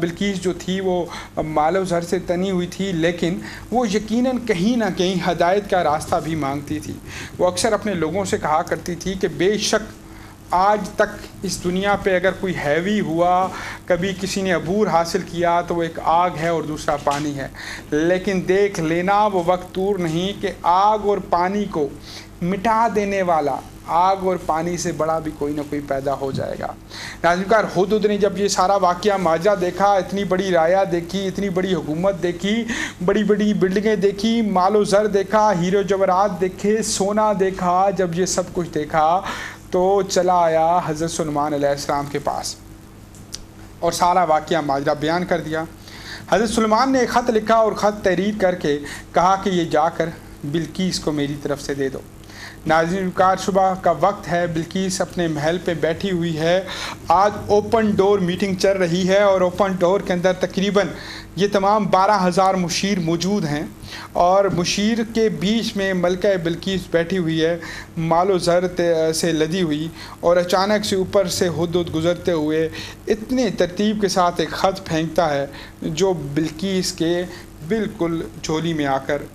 बिल्किस जो थी वो मालव ज़र से तनी हुई थी, लेकिन वो यकीनन कहीं ना कहीं हदायत का रास्ता भी मांगती थी। वो अक्सर अपने लोगों से कहा करती थी कि बेशक आज तक इस दुनिया पे अगर कोई हैवी हुआ, कभी किसी ने अबूर हासिल किया, तो वो एक आग है और दूसरा पानी है, लेकिन देख लेना वो वक्त दूर नहीं कि आग और पानी को मिटा देने वाला, आग और पानी से बड़ा भी कोई ना कोई पैदा हो जाएगा। नाज़िमकार हुदहुद ने जब ये सारा वाक़या माजा देखा, इतनी बड़ी राया देखी, इतनी बड़ी हुकूमत देखी, बड़ी बड़ी बिल्डिंगें देखी, मालो ज़र देखा, हीरो जवरात देखे, सोना देखा, जब ये सब कुछ देखा तो चला आया हज़रत सुलेमान अलैहिस्सलाम के पास और सारा वाक़या माजरा बयान कर दिया। हज़रत सुलेमान ने एक ख़त लिखा और ख़त तहरीर करके कहा कि ये जाकर बिल्किस को मेरी तरफ़ से दे दो। नाज़रीन, सुबह का वक्त है, बिल्किस अपने महल पे बैठी हुई है। आज ओपन डोर मीटिंग चल रही है और ओपन डोर के अंदर तकरीबन ये तमाम बारह हज़ार मुशीर मौजूद हैं और मुशीर के बीच में मलका बिल्किस बैठी हुई है, मालो ज़र से लदी हुई, और अचानक से ऊपर से हुदहुद गुजरते हुए इतने तरतीब के साथ एक ख़त फेंकता है जो बिल्किस के बिल्कुल झोली में आकर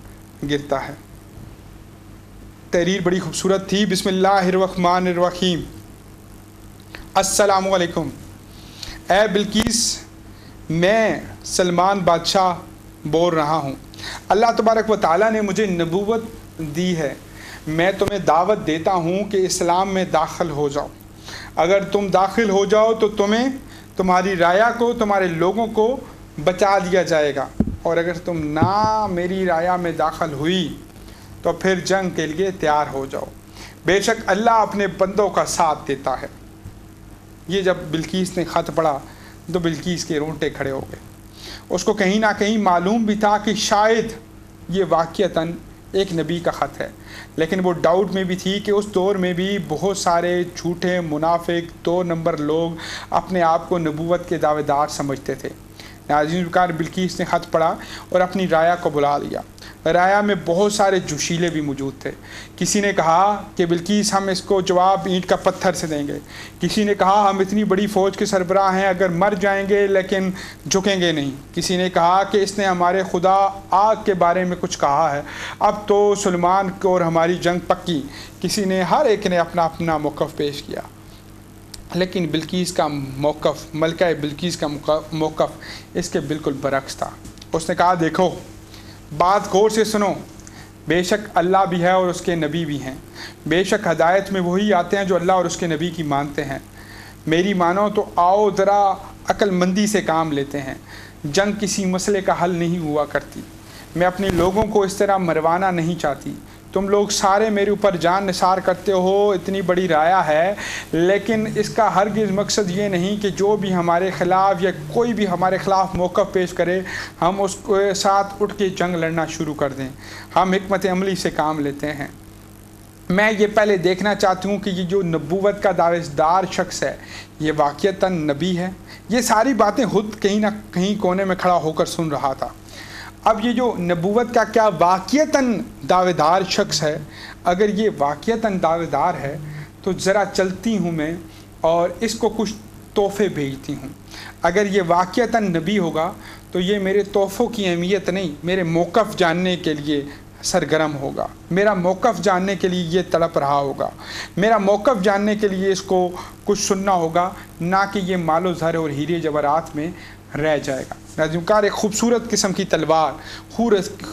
गिरता है। तहरीर बड़ी खूबसूरत थी। बिस्मिल्लाहिर्रहमानिर्रहीम। अस्सलामु अलैकुम। ए बिल्किस, मैं सलमान बादशाह बोल रहा हूँ। अल्लाह तबारक व ताला ने मुझे नबूवत दी है। मैं तुम्हें दावत देता हूँ कि इस्लाम में दाखिल हो जाओ। अगर तुम दाखिल हो जाओ तो तुम्हें, तुम्हारी राया को, तुम्हारे लोगों को बचा दिया जाएगा, और अगर तुम ना मेरी राया में दाखिल हुई तो फिर जंग के लिए तैयार हो जाओ। बेशक अल्लाह अपने बंदों का साथ देता है। ये जब बिल्किस ने ख़त पढ़ा तो बिल्किस के रोंटे खड़े हो गए। उसको कहीं ना कहीं मालूम भी था कि शायद ये वाक़ियतन एक नबी का ख़त है, लेकिन वो डाउट में भी थी कि उस दौर में भी बहुत सारे झूठे मुनाफिक दो नंबर लोग अपने आप को नबूवत के दावेदार समझते थे। नाज़रीन, बिल्किस ने ख़त पढ़ा और अपनी राया को बुला लिया। राया में बहुत सारे जोशीले भी मौजूद थे। किसी ने कहा कि बिल्किस हम इसको जवाब ईंट का पत्थर से देंगे। किसी ने कहा हम इतनी बड़ी फ़ौज के सरबराह हैं, अगर मर जाएंगे लेकिन झुकेंगे नहीं। किसी ने कहा कि इसने हमारे खुदा आग के बारे में कुछ कहा है, अब तो सुलेमान को और हमारी जंग पक्की। किसी ने, हर एक ने अपना अपना मौक़िफ़ पेश किया, लेकिन बिल्किस का मौक़िफ़, मलका बिल्किस का मौक़िफ़ इसके बिल्कुल बरक्स था। उसने कहा, देखो बात गौर से सुनो, बेशक अल्लाह भी है और उसके नबी भी हैं। बेशक हदायत में वही आते हैं जो अल्लाह और उसके नबी की मानते हैं। मेरी मानो तो आओ ज़रा अक्लमंदी से काम लेते हैं। जंग किसी मसले का हल नहीं हुआ करती। मैं अपने लोगों को इस तरह मरवाना नहीं चाहती। तुम लोग सारे मेरे ऊपर जान निसार करते हो, इतनी बड़ी राया है, लेकिन इसका हरगिज़ मकसद ये नहीं कि जो भी हमारे ख़िलाफ़ या कोई भी हमारे ख़िलाफ़ मौक़िफ़ पेश करे हम उसके साथ उठ के जंग लड़ना शुरू कर दें। हम हिकमत अमली से काम लेते हैं। मैं ये पहले देखना चाहती हूँ कि ये जो नबूवत का दावेदार शख्स है ये वाक़ियतन नबी है। ये सारी बातें खुद कहीं ना कहीं कोने में खड़ा होकर सुन रहा था। अब ये जो नबूवत का क्या वाक़ियतन दावेदार शख्स है, अगर ये वाक़ियतन दावेदार है तो ज़रा चलती हूँ मैं और इसको कुछ तोहफ़े भेजती हूँ। अगर ये वाक़ियतन नबी होगा तो ये मेरे तोहफ़ों की अहमियत नहीं, मेरे मौक़िफ़ जानने के लिए सरगर्म होगा। मेरा मौक़िफ़ जानने के लिए ये तड़प रहा होगा। मेरा मौक़िफ़ जानने के लिए इसको कुछ सुनना होगा, ना कि ये मालो ज़र और हीरे जवारात में रह जाएगा। नाज़िमकार, एक खूबसूरत किस्म की तलवार,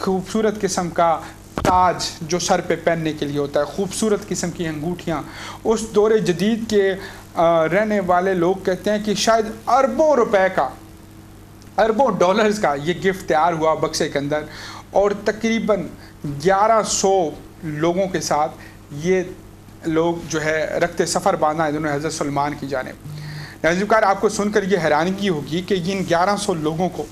खूबसूरत किस्म का ताज जो सर पे पहनने के लिए होता है, खूबसूरत किस्म की अंगूठियाँ, उस दौरे जदीद के रहने वाले लोग कहते हैं कि शायद अरबों रुपए का, अरबों डॉलर्स का ये गिफ्ट तैयार हुआ बक्से के अंदर, और तकरीबन ग्यारह सौ लोगों के साथ ये लोग जो है रखते सफ़र बांधा इन्होंने हज़रत सलमान की जानिब। नाज़रीन, आपको सुनकर ये हैरानगी होगी कि इन ग्यारह सौ लोगों को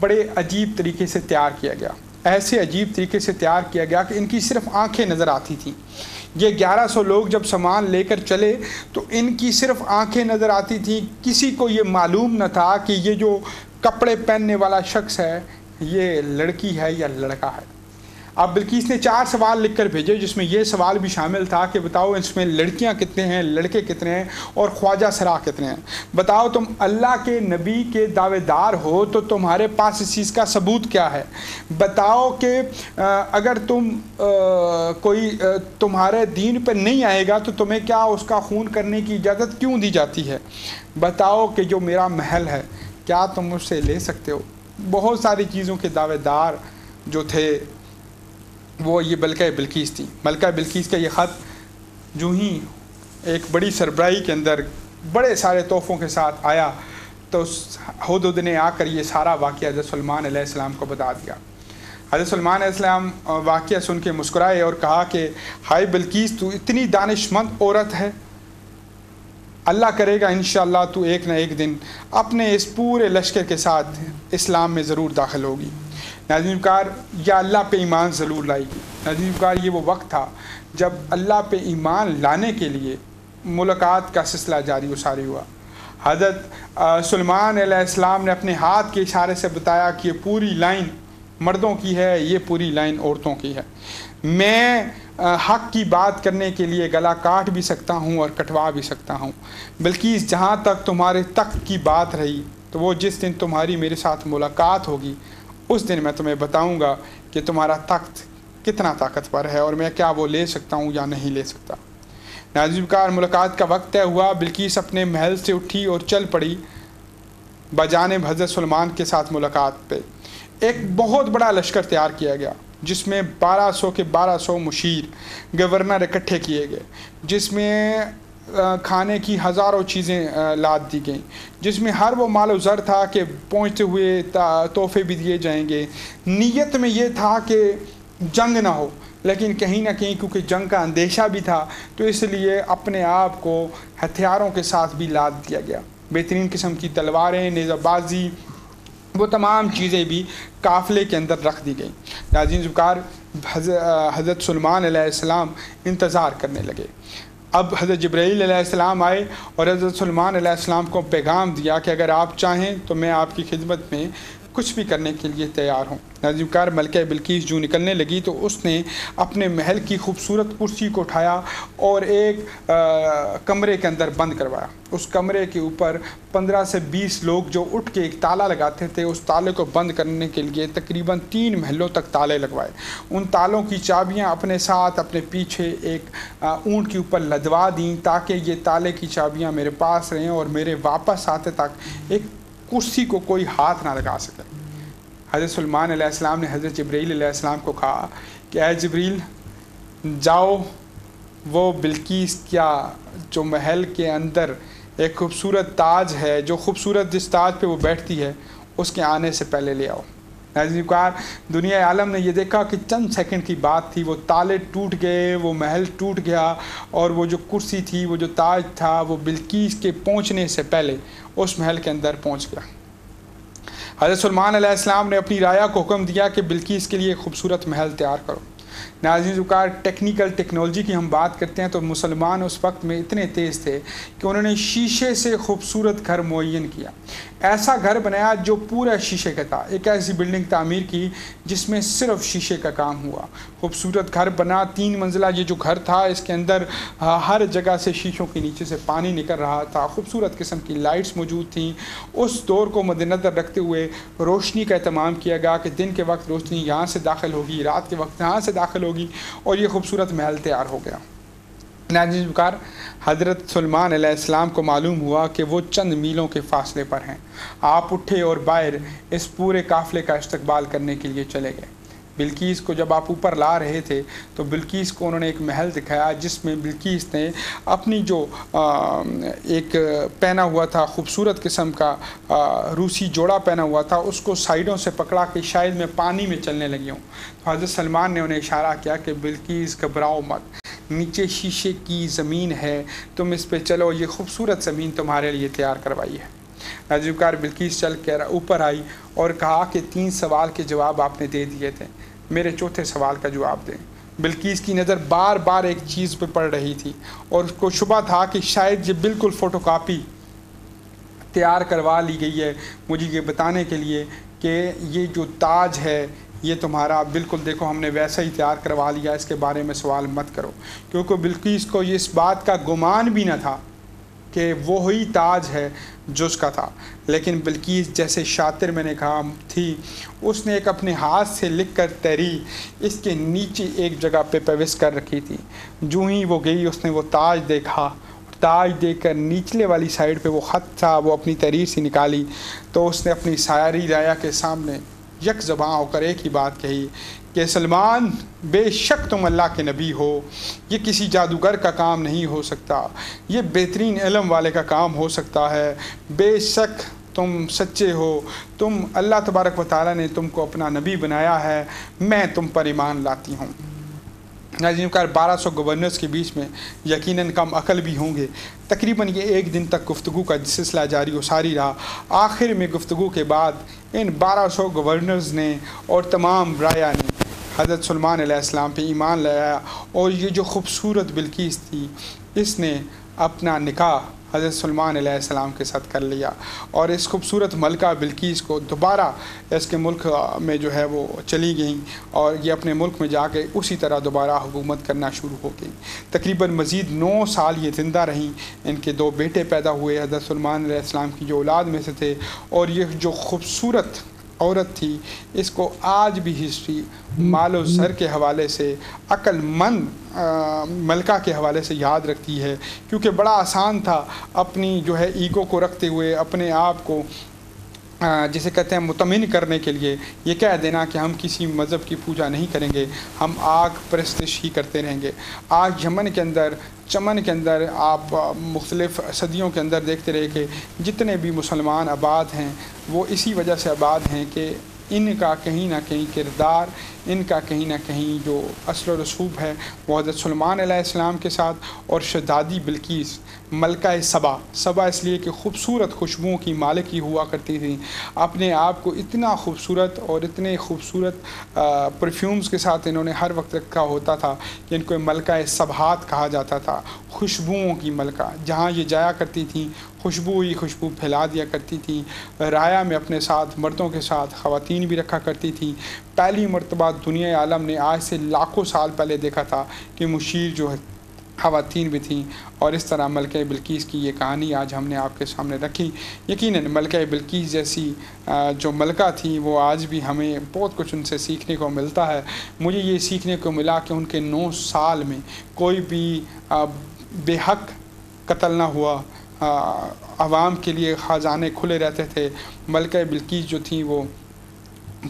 बड़े अजीब तरीके से तैयार किया गया। ऐसे अजीब तरीके से तैयार किया गया कि इनकी सिर्फ आंखें नज़र आती थीं। ये ग्यारह सौ लोग जब सामान लेकर चले तो इनकी सिर्फ आंखें नज़र आती थीं। किसी को ये मालूम न था कि ये जो कपड़े पहनने वाला शख्स है ये लड़की है या लड़का है। अब बिल्किस ने चार सवाल लिखकर भेजे जिसमें यह सवाल भी शामिल था कि बताओ इसमें लड़कियां कितने हैं, लड़के कितने हैं और ख्वाजा सरा कितने हैं। बताओ तुम अल्लाह के नबी के दावेदार हो तो तुम्हारे पास इस चीज़ का सबूत क्या है। बताओ कि अगर तुम आ, कोई आ, तुम्हारे दीन पर नहीं आएगा तो तुम्हें क्या उसका खून करने की इजाज़त क्यों दी जाती है। बताओ कि जो मेरा महल है क्या तुम उससे ले सकते हो। बहुत सारी चीज़ों के दावेदार जो थे वो ये मलका बिल्किस थी। मलका बिल्किस का ये ख़त जो ही एक बड़ी सरबराही के अंदर बड़े सारे तोहफ़ों के साथ आया तो हुदहुद ने आकर ये सारा वाक़या हज़रत सलमान अलैहिस्सलाम को बता दिया। हज़रत सलमान अलैहिस्सलाम वाक़या सुन के मुस्कुराए और कहा कि हाय बिल्किस, तू इतनी दानिशमंद औरत है, अल्लाह करेगा इंशाअल्लाह तू एक ना एक दिन अपने इस पूरे लश्कर के साथ इस्लाम में ज़रूर दाखिल होगी। नाज़रीन कार या अल्लाह पे ईमान ज़रूर लाएगी। नाज़रीन कार ये वो वक्त था जब अल्लाह पे ईमान लाने के लिए मुलाकात का सिलसिला जारी उसारी हुआ। हज़रत सुलैमान अलैहिस्सलाम ने अपने हाथ के इशारे से बताया कि ये पूरी लाइन मर्दों की है, ये पूरी लाइन औरतों की है। मैं हक़ की बात करने के लिए गला काट भी सकता हूँ और कटवा भी सकता हूँ। बल्कि जहाँ तक तुम्हारे तख्त की बात रही तो वो जिस दिन तुम्हारी मेरे साथ मुलाकात होगी उस दिन मैं तुम्हें बताऊँगा कि तुम्हारा तख्त कितना ताकतवर है और मैं क्या वो ले सकता हूँ या नहीं ले सकता। नाज़रीन-ए-कार मुलाकात का वक्त तय हुआ। बिल्किस अपने महल से उठी और चल पड़ी बजानिब हज़रत सुलैमान के साथ मुलाकात पे। एक बहुत बड़ा लश्कर तैयार किया गया जिसमें बारह सौ के बारह सौ मुशीर गवर्नर इकट्ठे किए गए, जिसमें खाने की हज़ारों चीज़ें लाद दी गई, जिसमें हर वो माल ज़र था कि पहुँचते हुए तोहफे भी दिए जाएंगे। नीयत में ये था कि जंग ना हो, लेकिन कहीं ना कहीं क्योंकि जंग का अंदेशा भी था तो इसलिए अपने आप को हथियारों के साथ भी लाद दिया गया। बेहतरीन किस्म की तलवारें, नेज़ाबाजी, वो तमाम चीज़ें भी काफ़िले के अंदर रख दी गई। नाज़रीन ज़ुकार हज़रत सुलैमान अलैहिस्सलाम इंतज़ार करने लगे। अब हज़रत जिब्राईल अलैहिस्सलाम आए और हज़रत सुलैमान अलैहिस्सलाम को पैगाम दिया कि अगर आप चाहें तो मैं आपकी खिदमत में कुछ भी करने के लिए तैयार हूँ। नाज़रीन-ए-कार मलका बिल्किस जो निकलने लगी तो उसने अपने महल की खूबसूरत कुर्सी को उठाया और एक आ, कमरे के अंदर बंद करवाया। उस कमरे के ऊपर पंद्रह से बीस लोग जो उठ के एक ताला लगाते थे, उस ताले को बंद करने के लिए तकरीबन तीन महलों तक ताले लगवाए। उन तालों की चाबियाँ अपने साथ अपने पीछे एक ऊँट के ऊपर लदवा दी ताकि ये ताले की चाबियाँ मेरे पास रहें और मेरे वापस आते तक एक कुर्सी को कोई हाथ ना लगा सके। हज़रत सुलैमान अलैहिस्सलाम ने हज़रत जिब्रील अलैहिस्सलाम को कहा कि ऐ जिब्रील जाओ, वो बिल्किस क्या जो महल के अंदर एक खूबसूरत ताज है, जो खूबसूरत जिस ताज पे वो बैठती है, उसके आने से पहले ले आओ। नाज़रीन-ए-कार दुनिया आलम ने यह देखा कि चंद सेकंड की बात थी, वो ताले टूट गए, वो महल टूट गया और वो जो कुर्सी थी, वो जो ताज था, वो बिल्किस के पहुंचने से पहले उस महल के अंदर पहुंच गया। हज़रत सुलैमान अलैहिस्सलाम ने अपनी राया को हुक्म दिया कि बिल्किस के लिए खूबसूरत महल तैयार करो। नाज़रीन-ए-कार टेक्निकल टेक्नोलॉजी की हम बात करते हैं तो मुसलमान उस वक्त में इतने तेज़ थे कि उन्होंने शीशे से खूबसूरत घर मुअय्यन किया। ऐसा घर बनाया जो पूरा शीशे का था। एक ऐसी बिल्डिंग तामीर की जिसमें सिर्फ शीशे का काम हुआ। खूबसूरत घर बना, तीन मंजिला ये जो घर था इसके अंदर हर जगह से शीशों के नीचे से पानी निकल रहा था। खूबसूरत किस्म की लाइट्स मौजूद थी। उस दौर को मद्देनज़र रखते हुए रोशनी का एहतमाम किया गया कि दिन के वक्त रोशनी यहाँ से दाखिल होगी, रात के वक्त यहाँ से दाखिल होगी और ये खूबसूरत महल तैयार हो गया। नाज़रीन कार हज़रत सुलैमान अलैहिस्सलाम को मालूम हुआ कि वो चंद मीलों के फासले पर हैं। आप उठे और बाहर इस पूरे काफ़िले का इस्तकबाल करने के लिए चले गए। बिल्किस को जब आप ऊपर ला रहे थे तो बिल्किस को उन्होंने एक महल दिखाया जिसमें बिल्किस ने अपनी जो आ, एक पहना हुआ था खूबसूरत किस्म का आ, रूसी जोड़ा पहना हुआ था, उसको साइडों से पकड़ा कि शायद मैं पानी में चलने लगी हूँ। तो हज़रत सलमान ने उन्हें इशारा किया कि बिल्किस घबराओ मत, नीचे शीशे की ज़मीन है, तुम इस पे चलो, ये खूबसूरत ज़मीन तुम्हारे लिए तैयार करवाई है। नाज़रीन-ए-कार बिल्किस चल कर ऊपर आई और कहा कि तीन सवाल के जवाब आपने दे दिए थे, मेरे चौथे सवाल का जवाब दें। बिल्किस की नज़र बार बार एक चीज़ पे पड़ रही थी और उसको शुबा था कि शायद ये बिल्कुल फ़ोटोकॉपी तैयार करवा ली गई है मुझे ये बताने के लिए कि ये जो ताज है ये तुम्हारा बिल्कुल देखो हमने वैसा ही तैयार करवा लिया, इसके बारे में सवाल मत करो। क्योंकि बिल्किस को इस बात का गुमान भी न था कि वो ही ताज है जो उसका था, लेकिन बिल्किस जैसे शातिर मैंने कहा थी, उसने एक अपने हाथ से लिखकर तहरीर इसके नीचे एक जगह पे प्रवेश कर रखी थी। जो ही वो गई उसने वो ताज देखा, ताज देखकर निचले वाली साइड पे वो ख़त था वो अपनी तहरीर से निकाली, तो उसने अपनी सारी राया के सामने यक ज़बां होकर एक ही बात कही कि सलमान बेशक तुम अल्लाह के नबी हो, ये किसी जादूगर का काम नहीं हो सकता, ये बेहतरीन इल्म वाले का काम हो सकता है, बेशक तुम सच्चे हो, तुम अल्लाह तबारक व तआला ने तुमको अपना नबी बनाया है, मैं तुम पर ईमान लाती हूँ। नाज़रीन कार बारह सौ गवर्नर्स के बीच में यकीनन कम अकल भी होंगे। तकरीबन ये एक दिन तक गुफ्तगू का सिलसिला जारी व सारी रहा। आखिर में गुफ्तगू के बाद इन बारह सौ गवर्नर्स ने और तमाम राया ने हज़रत सुलैमान अलैहिस्सलाम पे ईमान लाया, और ये जो ख़ूबसूरत बिल्किस थी इसने अपना निकाह हज़रत सुलैमान अलैहिस्सलाम के साथ कर लिया। और इस खूबसूरत मलका बिल्किस को दोबारा इसके मुल्क में जो है वो चली गई और ये अपने मुल्क में जाके उसी तरह दोबारा हुकूमत करना शुरू हो गई। तकरीबन मज़ीद नौ साल ये ज़िंदा रहीं। इनके दो बेटे पैदा हुए हज़रत सुलैमान अलैहिस्सलाम की जो औलाद में से थे, और ये जो ख़ूबसूरत औरत थी इसको आज भी हिस्ट्री मालो ज़र के हवाले से अक्लमंद मलका के हवाले से याद रखती है, क्योंकि बड़ा आसान था अपनी जो है ईगो को रखते हुए अपने आप को जिसे कहते हैं मुतमिन करने के लिए ये कह देना कि हम किसी मज़हब की पूजा नहीं करेंगे, हम आग परस्तिश ही करते रहेंगे। आज यमन के अंदर चमन के अंदर आप मुख्तलिफ़ सदियों के अंदर देखते रहे कि जितने भी मुसलमान आबाद हैं वो इसी वजह से आबाद हैं कि इनका कहीं ना कहीं किरदार, इनका कहीं ना कहीं जो असल रसूब है वो हज़रत सुलैमान अलैहिस्सलाम के साथ और शहज़ादी बिल्किस मलका सबा सबा इसलिए कि ख़ूबसूरत खुशबुओं की मालिक ही हुआ करती थी, अपने आप को इतना ख़ूबसूरत और इतने ख़ूबसूरत परफ्यूम्स के साथ इन्होंने हर वक्त रखा होता था कि इनको मलका सबहात कहा जाता था, खुशबुओं की मलका। जहाँ ये जाया करती थी खुशबू ही खुशबू फैला दिया करती थी। राया में अपने साथ मर्दों के साथ ख़वातीन भी रखा करती थी। पहली मरतबा दुनिया आलम ने आज से लाखों साल पहले देखा था कि मुशीर जो है ख़वातीन भी थीं, और इस तरह मलका बिल्किस की ये कहानी आज हमने आपके सामने रखी। यकीनन मलका बिल्किस जैसी जो मलका थी वो आज भी हमें बहुत कुछ उनसे सीखने को मिलता है। मुझे ये सीखने को मिला कि उनके नौ साल में कोई भी बेहक कत्ल ना हुआ, आवाम के लिए ख़जाने खुले रहते थे। मलका बिल्किस जो थी वो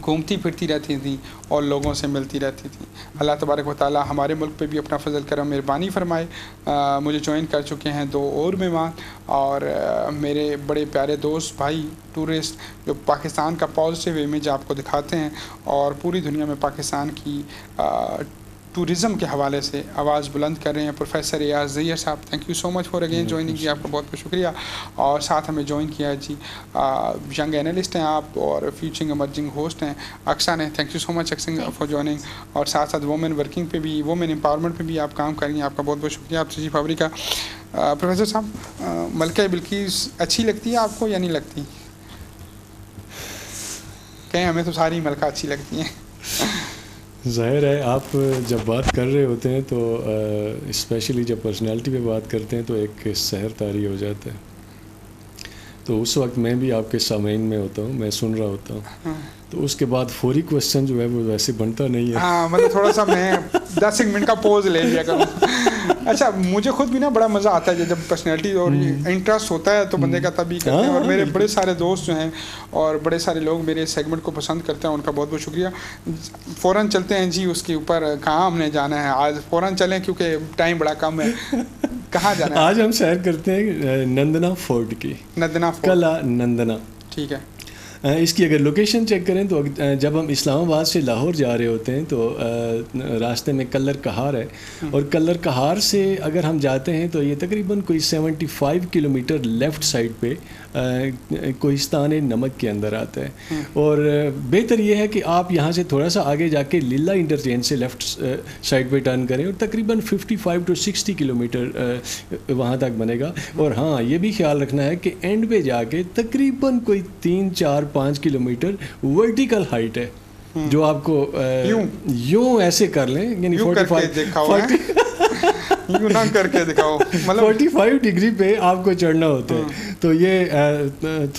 घूमती फिरती रहती थी और लोगों से मिलती रहती थी। अल्लाह तबारक व ताला हमारे मुल्क पे भी अपना फजल करम मेहरबानी फ़रमाए। आ, मुझे ज्वाइन कर चुके हैं दो और मेहमान और आ, मेरे बड़े प्यारे दोस्त भाई टूरिस्ट जो पाकिस्तान का पॉजिटिव इमेज आपको दिखाते हैं और पूरी दुनिया में पाकिस्तान की आ, टूरिज़म के हवाले से आवाज़ बुलंद कर रहे हैं। प्रोफेसर यार जैयर साहब, thank you so much for again joining जी, आपका बहुत बहुत शुक्रिया। और साथ हमें ज्वाइन किया जी यंग एनालिस्ट हैं आप और फ्यूचर एमर्जिंग होस्ट हैं अक्सा ने, thank you so much Aqsa for joining. और साथ साथ वुमेन वर्किंग पे भी, वुमेन एम्पावरमेंट पे भी आप काम करेंगे, आपका बहुत बहुत शुक्रिया। आप चीफ अफ्रीक का प्रोफेसर साहब, मलका बिल्किस अच्छी लगती है आपको या नहीं लगती? कहें हमें तो सारी मलका अच्छी लगती हैं। ज़ाहिर है आप जब बात कर रहे होते हैं तो स्पेशली जब पर्सनालिटी पे बात करते हैं तो एक सहर तारी हो जाता है, तो उस वक्त मैं भी आपके सामईन में होता हूँ, मैं सुन रहा होता हूँ। हाँ। तो उसके बाद फौरी क्वेश्चन जो है वो वैसे बनता नहीं है। हाँ, मतलब थोड़ा सा मैं दस मिनट का पोज ले लिया करूँ। अच्छा, मुझे खुद भी ना बड़ा मज़ा आता है जब पर्सनैलिटी और इंटरेस्ट होता है तो बंदे का तभी करते हैं। और मेरे बड़े सारे दोस्त जो हैं और बड़े सारे लोग मेरे सेगमेंट को पसंद करते हैं, उनका बहुत बहुत शुक्रिया। फ़ौरन चलते हैं जी, उसके ऊपर कहाँ हमने जाना है आज? फ़ौरन चलें क्योंकि टाइम बड़ा कम है। कहाँ जाना है आज? हम सैर करते हैं नंदना फोर्ट की, नंदना कला नंदना, ठीक है। इसकी अगर लोकेशन चेक करें तो जब हम इस्लामाबाद से लाहौर जा रहे होते हैं तो रास्ते में कलर कहार है, और कलर कहार से अगर हम जाते हैं तो ये तकरीबन कोई पचहत्तर किलोमीटर लेफ़्ट साइड पे कोहिस्तान नमक के अंदर आता है। और बेहतर ये है कि आप यहाँ से थोड़ा सा आगे जाके लीला इंटरचेंज से लेफ़्ट साइड पे टर्न करें और तकरीबन पचपन टू साठ किलोमीटर वहाँ तक बनेगा। और हाँ, ये भी ख्याल रखना है कि एंड पे जाके तकरीबन कोई तीन चार पाँच किलोमीटर वर्टिकल हाइट है। जो आपको यूं यूं ऐसे कर लें, यानी यूं ना करके दिखाओ, मतलब पैंतालीस डिग्री पे आपको चढ़ना होता है। तो ये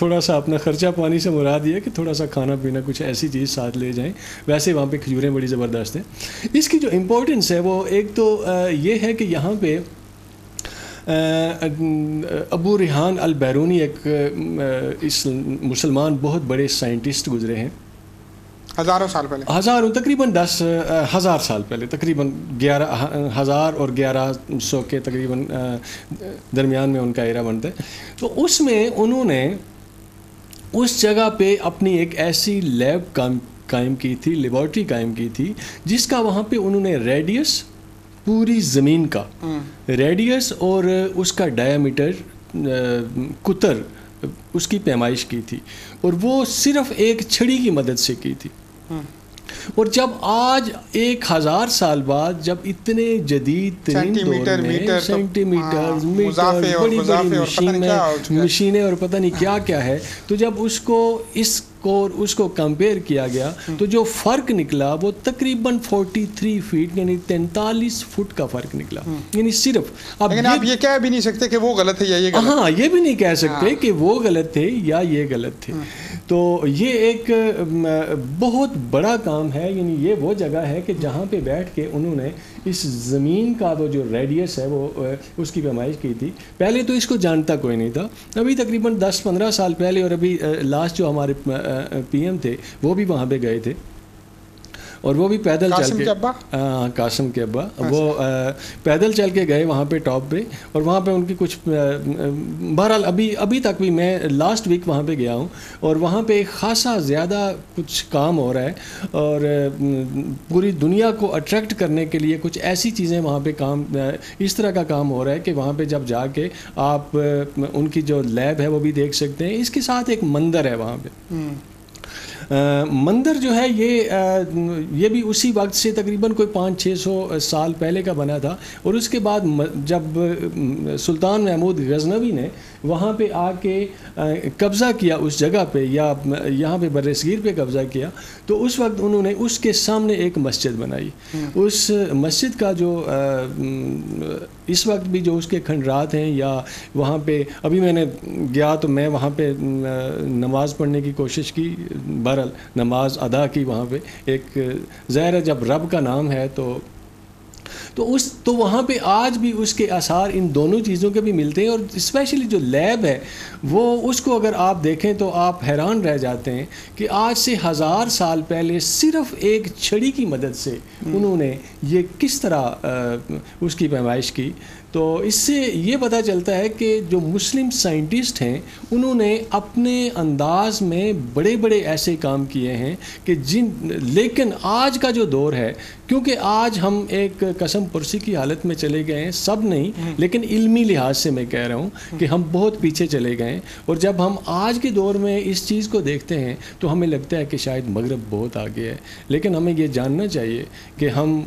थोड़ा सा अपना खर्चा पानी से मुराद ये कि थोड़ा सा खाना पीना कुछ ऐसी चीज़ साथ ले जाएं। वैसे वहाँ पे खजूरें बड़ी ज़बरदस्त हैं। इसकी जो इम्पोर्टेंस है वो एक तो ये है कि यहाँ पे अबू रिहान अल-बिरूनी एक इस मुसलमान बहुत बड़े साइंटिस्ट गुजरे हैं, हज़ारों साल पहले, हज़ारों तकरीबन दस हज़ार साल पहले, तकरीबन ग्यारह हज़ार और ग्यारह सौ के तकरीबन दरमियान में उनका एरा बनता है। तो उसमें उन्होंने उस जगह पे अपनी एक ऐसी लैब काम कायम की थी, लेबॉर्ट्री कायम की थी, जिसका वहाँ पे उन्होंने रेडियस, पूरी ज़मीन का रेडियस और उसका डायामीटर कुतर, उसकी पैमाइश की थी, और वो सिर्फ़ एक छड़ी की मदद से की थी। और जब आज एक हज़ार साल बाद जब इतने जदीद तरीन दौर में सेंटीमीटर मीटर बड़ी बड़ी मशीनें मशीनें और पता नहीं क्या क्या है, तो जब उसको इस और उसको कंपेयर किया गया तो जो फ़र्क निकला वो तकरीबन तैंतालीस फीट यानी तैंतालीस फुट का फ़र्क निकला, यानी सिर्फ। अब लेकिन ये, आप ये कह भी नहीं सकते कि वो गलत है या ये गलत। हाँ, ये भी नहीं कह सकते हाँ। कि वो गलत थे या ये गलत थे। तो ये एक बहुत बड़ा काम है, यानी ये वो जगह है कि जहाँ पे बैठ के उन्होंने इस ज़मीन का वो जो रेडियस है वो उसकी पैमाइश की थी। पहले तो इसको जानता कोई नहीं था, अभी तकरीबन दस पंद्रह साल पहले, और अभी लास्ट जो हमारे पीएम थे वो भी वहाँ पे गए थे, और वो भी पैदल चल के, हाँ कासिम के अब्बा, वो पैदल चल के गए वहाँ पे टॉप पे, और वहाँ पे उनकी कुछ बहरहाल अभी अभी तक भी मैं लास्ट वीक वहाँ पे गया हूँ, और वहाँ पे खासा ज़्यादा कुछ काम हो रहा है, और पूरी दुनिया को अट्रैक्ट करने के लिए कुछ ऐसी चीज़ें वहाँ पे काम, इस तरह का काम हो रहा है कि वहाँ पर जब जाके आप उनकी जो लैब है वो भी देख सकते हैं। इसके साथ एक मंदिर है वहाँ पर, मंदिर जो है ये आ, ये भी उसी वक्त से तकरीबन कोई पाँच छः सौ साल पहले का बना था, और उसके बाद जब सुल्तान महमूद गजनवी ने वहाँ पे आके कब्ज़ा किया उस जगह पे, या यहाँ पे बर्रसगीर पे कब्ज़ा किया, तो उस वक्त उन्होंने उसके सामने एक मस्जिद बनाई। उस मस्जिद का जो आ, इस वक्त भी जो उसके खंडरात हैं, या वहाँ पे अभी मैंने गया तो मैं वहाँ पे नमाज़ पढ़ने की कोशिश की, बहरहाल नमाज अदा की वहाँ पे, एक ज़ाहिर है जब रब का नाम है तो तो उस तो वहाँ पे आज भी उसके आसार इन दोनों चीज़ों के भी मिलते हैं। और स्पेशली जो लैब है वो, उसको अगर आप देखें तो आप हैरान रह जाते हैं कि आज से हज़ार साल पहले सिर्फ एक छड़ी की मदद से उन्होंने ये किस तरह उसकी पैमाइश की। तो इससे ये पता चलता है कि जो मुस्लिम साइंटिस्ट हैं उन्होंने अपने अंदाज में बड़े बड़े ऐसे काम किए हैं कि जिन, लेकिन आज का जो दौर है, क्योंकि आज हम एक कसम पुरसी की हालत में चले गए हैं, सब नहीं लेकिन इल्मी लिहाज से मैं कह रहा हूँ कि हम बहुत पीछे चले गए हैं। और जब हम आज के दौर में इस चीज़ को देखते हैं तो हमें लगता है कि शायद मगरब बहुत आगे है, लेकिन हमें ये जानना चाहिए कि हम आ,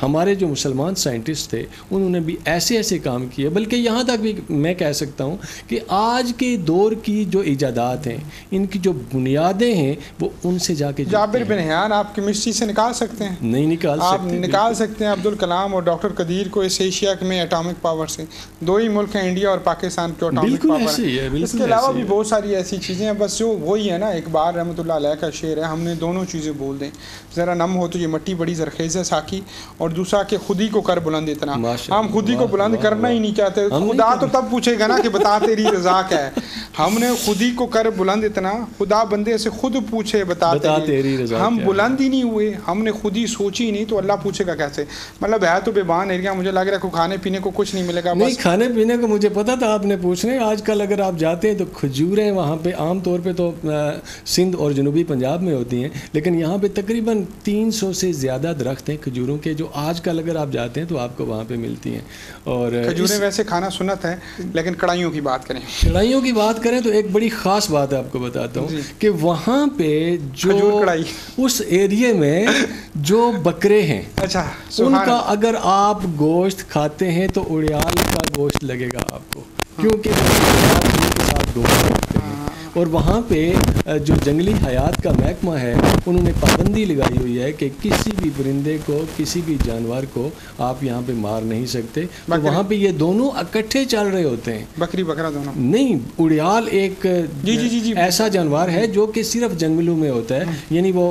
हमारे जो मुसलमान साइंटिस्ट थे उन्होंने भी ऐसे ऐसे काम किए, बल्कि यहाँ तक भी मैं कह सकता हूँ कि आज के दौर की जो ईजादात हैं, इनकी जो बुनियादें हैं, वो उनसे जाके जाबिर बिन हयान आप केमिस्ट्री से निकाल सकते हैं, नहीं निकाल आप सकते, निकाल सकते हैं अब्दुल कलाम और डॉक्टर कदीर को इस एशिया में एटॉमिक पावर से। दो ही मुल्क हैं इंडिया और पाकिस्तान जो एटॉमिक पावर है। इसके अलावा भी बहुत सारी ऐसी चीज़ें हैं, बस जो वही है ना, इकबाल रहमतुल्लाह अलैह का शेर है, हमने दोनों चीज़ें बोल दें, ज़रा नम हो तो ये मिट्टी बड़ी जरखेज़ है साकी, और दूसरा कि खुद ही को कर बुलंद इतना, हम खुद ही को बुलंद करना ही नहीं चाहते, खुदा तो तब पूछेगा ना कि बता तेरी रज़ा क्या है। हमने खुद ही को कर बुलंद इतना, खुदा बंदे से खुद पूछे बता तेरी रज़ा। हम बुलंद ही नहीं हुए, हमने खुद ही सोची नहीं तो अल्लाह पूछेगा कैसे। मतलब है तो बेबान एरिया, मुझे लग रहा है को खाने पीने को कुछ नहीं मिलेगा। नहीं, खाने पीने को मुझे पता था आपने पूछने, आजकल अगर आप जाते हैं तो खजूरें वहाँ पे आमतौर पे तो सिंध और जनूबी पंजाब में होती हैं, लेकिन यहाँ पे तकरीबन तीन सौ से ज़्यादा दरख्त हैं खजूरों के, जो आजकल अगर आप जाते हैं तो आपको वहाँ पे मिलती हैं। और खजूरें वैसे खाना सुन्नत है, लेकिन कढ़ाइयों की बात करें, कढ़ाइयों की बात करें तो एक बड़ी ख़ास बात आपको बताता हूँ कि वहाँ पे जो उस एरिए में जो बकरे हैं, अच्छा, उनका अगर आप गोश्त खाते हैं तो उड़ियाल का गोश्त लगेगा आपको, क्योंकि और वहाँ पे जो जंगली हयात का महकमा है उन्होंने पाबंदी लगाई हुई है कि किसी भी परिंदे को, किसी भी जानवर को आप यहाँ पे मार नहीं सकते। तो वहाँ पे ये दोनों इकट्ठे चल रहे होते हैं, बकरी बकरा दोनों नहीं। उड़ियाल एक जी जी जी जी ऐसा जानवर है जो कि सिर्फ जंगलों में होता है, यानी वो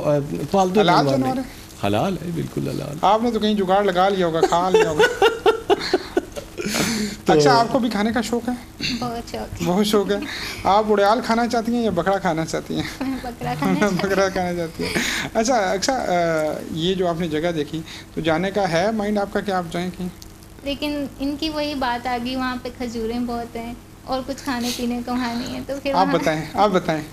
पालतू जानवर नहीं, हलाल है, बिल्कुल हलाल। आपने तो कहीं जुगाड़ लगा लिया होगा, खा लिया होगा। तो अच्छा, आपको भी खाने का शौक है? बहुत शौक है, बहुत शौक है। आप उड़ियाल खाना चाहती हैं या बकरा खाना चाहती हैं? बकरा खाना बकरा खाना चाहती हैं। अच्छा अच्छा, ये जो आपने जगह देखी तो जाने का है माइंड आपका क्या आप जाएँ कहीं? लेकिन इनकी वही बात आ गई, वहाँ पे खजूरें बहुत हैं और कुछ खाने पीने को वहाँ नहीं है, तो फिर आप बताएँ, आप बताएँ।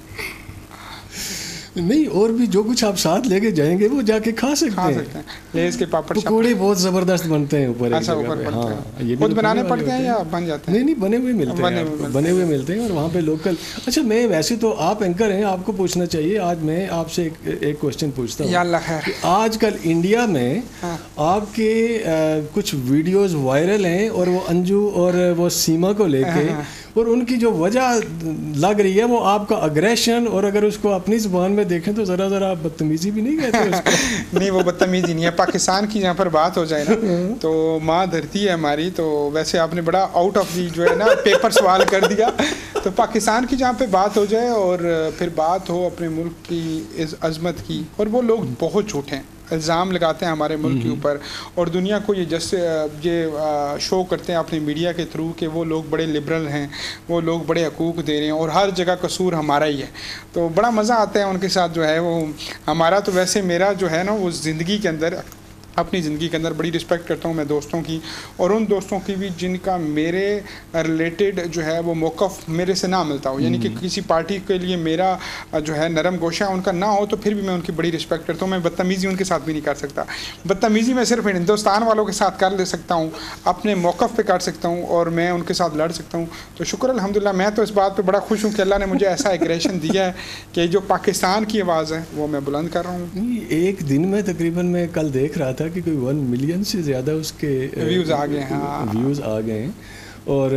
नहीं, और भी जो कुछ आप साथ लेके जाएंगे वो जाके खा सकते, खा सकते हैं। लेस के पापड़ पकौड़े बहुत जबरदस्त बनते हैं ऊपर। अच्छा, ऊपर बनते हैं। ये खुद बनाने पड़ते हैं या बन जाते हैं? नहीं नहीं, बने हुए मिलते हैं, बने हुए मिलते हैं। और वहाँ पे लोकल। अच्छा, मैं वैसे तो आप एंकर हैं, आपको पूछना चाहिए। आज मैं आपसे एक क्वेश्चन पूछता हूँ। आज कल इंडिया में आपके कुछ वीडियोज वायरल हैं, और वो अंजू और वो सीमा को लेके, और उनकी जो वजह लग रही है वो आपका अग्रेशन, और अगर उसको अपनी जुबान में देखें तो ज़रा ज़रा आप बदतमीज़ी भी नहीं कहते उसको? नहीं, वो बदतमीज़ी नहीं है। पाकिस्तान की यहाँ पर बात हो जाए ना तो माँ धरती है हमारी, तो वैसे आपने बड़ा आउट ऑफ दी जो है ना पेपर सवाल कर दिया। तो पाकिस्तान की जहाँ पे बात हो जाए और फिर बात हो अपने मुल्क की इस अजमत की, और वो लोग बहुत झूठे हैं, इल्ज़ाम लगाते हैं हमारे मुल्क के ऊपर, और दुनिया को ये जस्ट ये शो करते हैं अपने मीडिया के थ्रू कि वो लोग बड़े लिबरल हैं, वो लोग बड़े हकूक़ दे रहे हैं, और हर जगह कसूर हमारा ही है। तो बड़ा मज़ा आता है उनके साथ जो है वो हमारा। तो वैसे मेरा जो है ना वो ज़िंदगी के अंदर, अपनी ज़िंदगी के अंदर बड़ी रिस्पेक्ट करता हूँ मैं दोस्तों की, और उन दोस्तों की भी जिनका मेरे रिलेटेड जो है वो मौक़िफ़ मेरे से ना मिलता हो, यानी कि किसी पार्टी के लिए मेरा जो है नरम गोशा उनका ना हो, तो फिर भी मैं उनकी बड़ी रिस्पेक्ट करता हूँ। मैं बदतमीज़ी उनके साथ भी नहीं कर सकता। बदतमीज़ी मैं सिर्फ हिंदुस्तान वालों के साथ कर ले सकता हूँ, अपने मौक़िफ़ पर कर सकता हूँ, और मैं उनके साथ लड़ सकता हूँ। तो शुक्र अल्हम्दुलिल्लाह, मैं तो इस बात पर बड़ा खुश हूँ कि अल्लाह ने मुझे ऐसा एग्रेशन दिया है कि जो पाकिस्तान की आवाज़ है वो मैं बुलंद कर रहा हूँ। एक दिन में तकरीबन मैं कल देख रहा था कि कोई वन मिलियन से ज़्यादा उसके व्यूज़ आ गए हैं, व्यूज़ आ गए हैं। और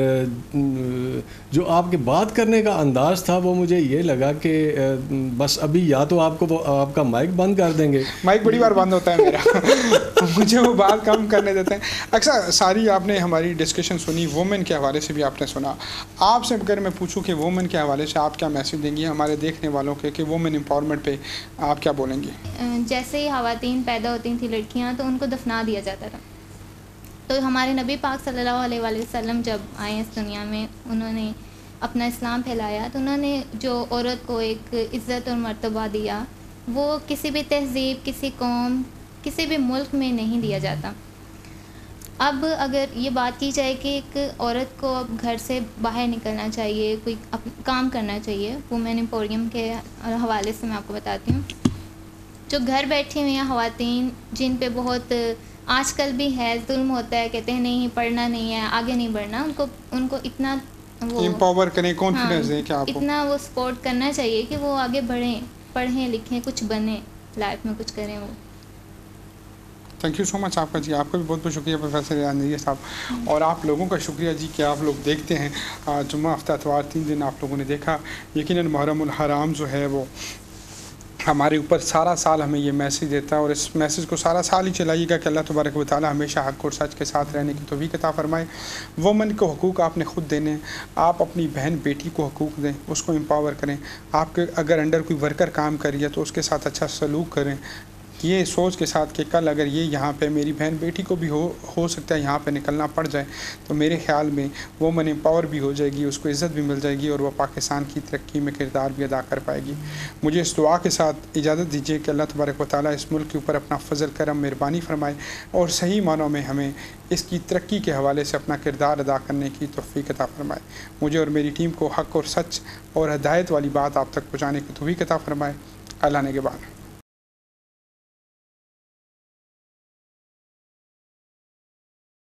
जो आपके बात करने का अंदाज़ था वो मुझे ये लगा कि बस अभी या तो आपको आपका माइक बंद कर देंगे। माइक बड़ी बार बंद होता है मेरा। मुझे वो बात कम करने देते हैं। अक्सर सारी आपने हमारी डिस्कशन सुनी, वुमेन के हवाले से भी आपने सुना। आपसे अगर मैं पूछूं कि वुमेन के हवाले से आप क्या मैसेज देंगी हमारे देखने वालों के कि वुमेन एम्पावरमेंट पर आप क्या बोलेंगी? जैसे ही ख्वातीन पैदा होती थी लड़कियाँ तो उनको दफना दिया जाता था, तो हमारे नबी पाक सल्लल्लाहु अलैहि वसल्लम जब आए इस दुनिया में उन्होंने अपना इस्लाम फैलाया, तो उन्होंने जो औरत को एक इज़्ज़त और मर्तबा दिया वो किसी भी तहज़ीब, किसी कौम, किसी भी मुल्क में नहीं दिया जाता। अब अगर ये बात की जाए कि एक औरत को अब घर से बाहर निकलना चाहिए, कोई काम करना चाहिए, वुमेन एम्पोरियम के हवाले से मैं आपको बताती हूँ। जो घर बैठी हुई हैं ख़वातीन, जिन पे बहुत आजकल भी है जुल्म होता है, कहते हैं नहीं पढ़ना नहीं है, आगे नहीं बढ़ना, उनको उनको इतना वो एम्पावर करें, कॉन्फिडेंस दें कि आप इतना वो सपोर्ट करना चाहिए कि वो आगे बढ़ें, पढ़ें लिखें, कुछ बने लाइफ में, कुछ करें वो। थैंक यू सो मच आपका जी, आपका भी बहुत बहुत शुक्रिया प्रोफेसर यानजी साहब, और आप लोगों का शुक्रिया जी कि आप लोग देखते हैं। जुम्मा हफ्ता अतवार तीन दिन आप लोगों ने देखा। यकीनन मुहर्रमुल हराम जो है वो हमारे ऊपर सारा साल हमें ये मैसेज देता है, और इस मैसेज को सारा साल ही चलाइएगा कि अल्लाह तबारक व तआला हमेशा हक़ और सच के साथ रहने की तौफीक अता फ़रमाए। वुमन को हकूक़ आपने ख़ुद देने, आप अपनी बहन बेटी को हकूक़ दें, उसको एम्पावर करें। आपके अगर अंडर कोई वर्कर काम कर रही है तो उसके साथ अच्छा सलूक करें, ये सोच के साथ कि कल अगर ये यहाँ पे मेरी बहन बेटी को भी हो हो सकता है यहाँ पे निकलना पड़ जाए, तो मेरे ख्याल में वो मन एम्पावर भी हो जाएगी, उसको इज़्ज़त भी मिल जाएगी, और वह पाकिस्तान की तरक्की में किरदार भी अदा कर पाएगी। मुझे इस दुआ के साथ इजाज़त दीजिए कि अल्लाह तबारक व तआला इस मुल्क के ऊपर अपना फ़ज़ल करम मेहरबानी फ़रमाए, और सही मानों में हमें इसकी तरक्की के हवाले से अपना किरदार अदा करने की तौफीक अता फ़रमाए। मुझे और मेरी टीम को हक़ और सच और हदायत वाली बात आप तक पहुँचाने की तौफीक अता फ़रमाए। अल्लाह ने के बाद।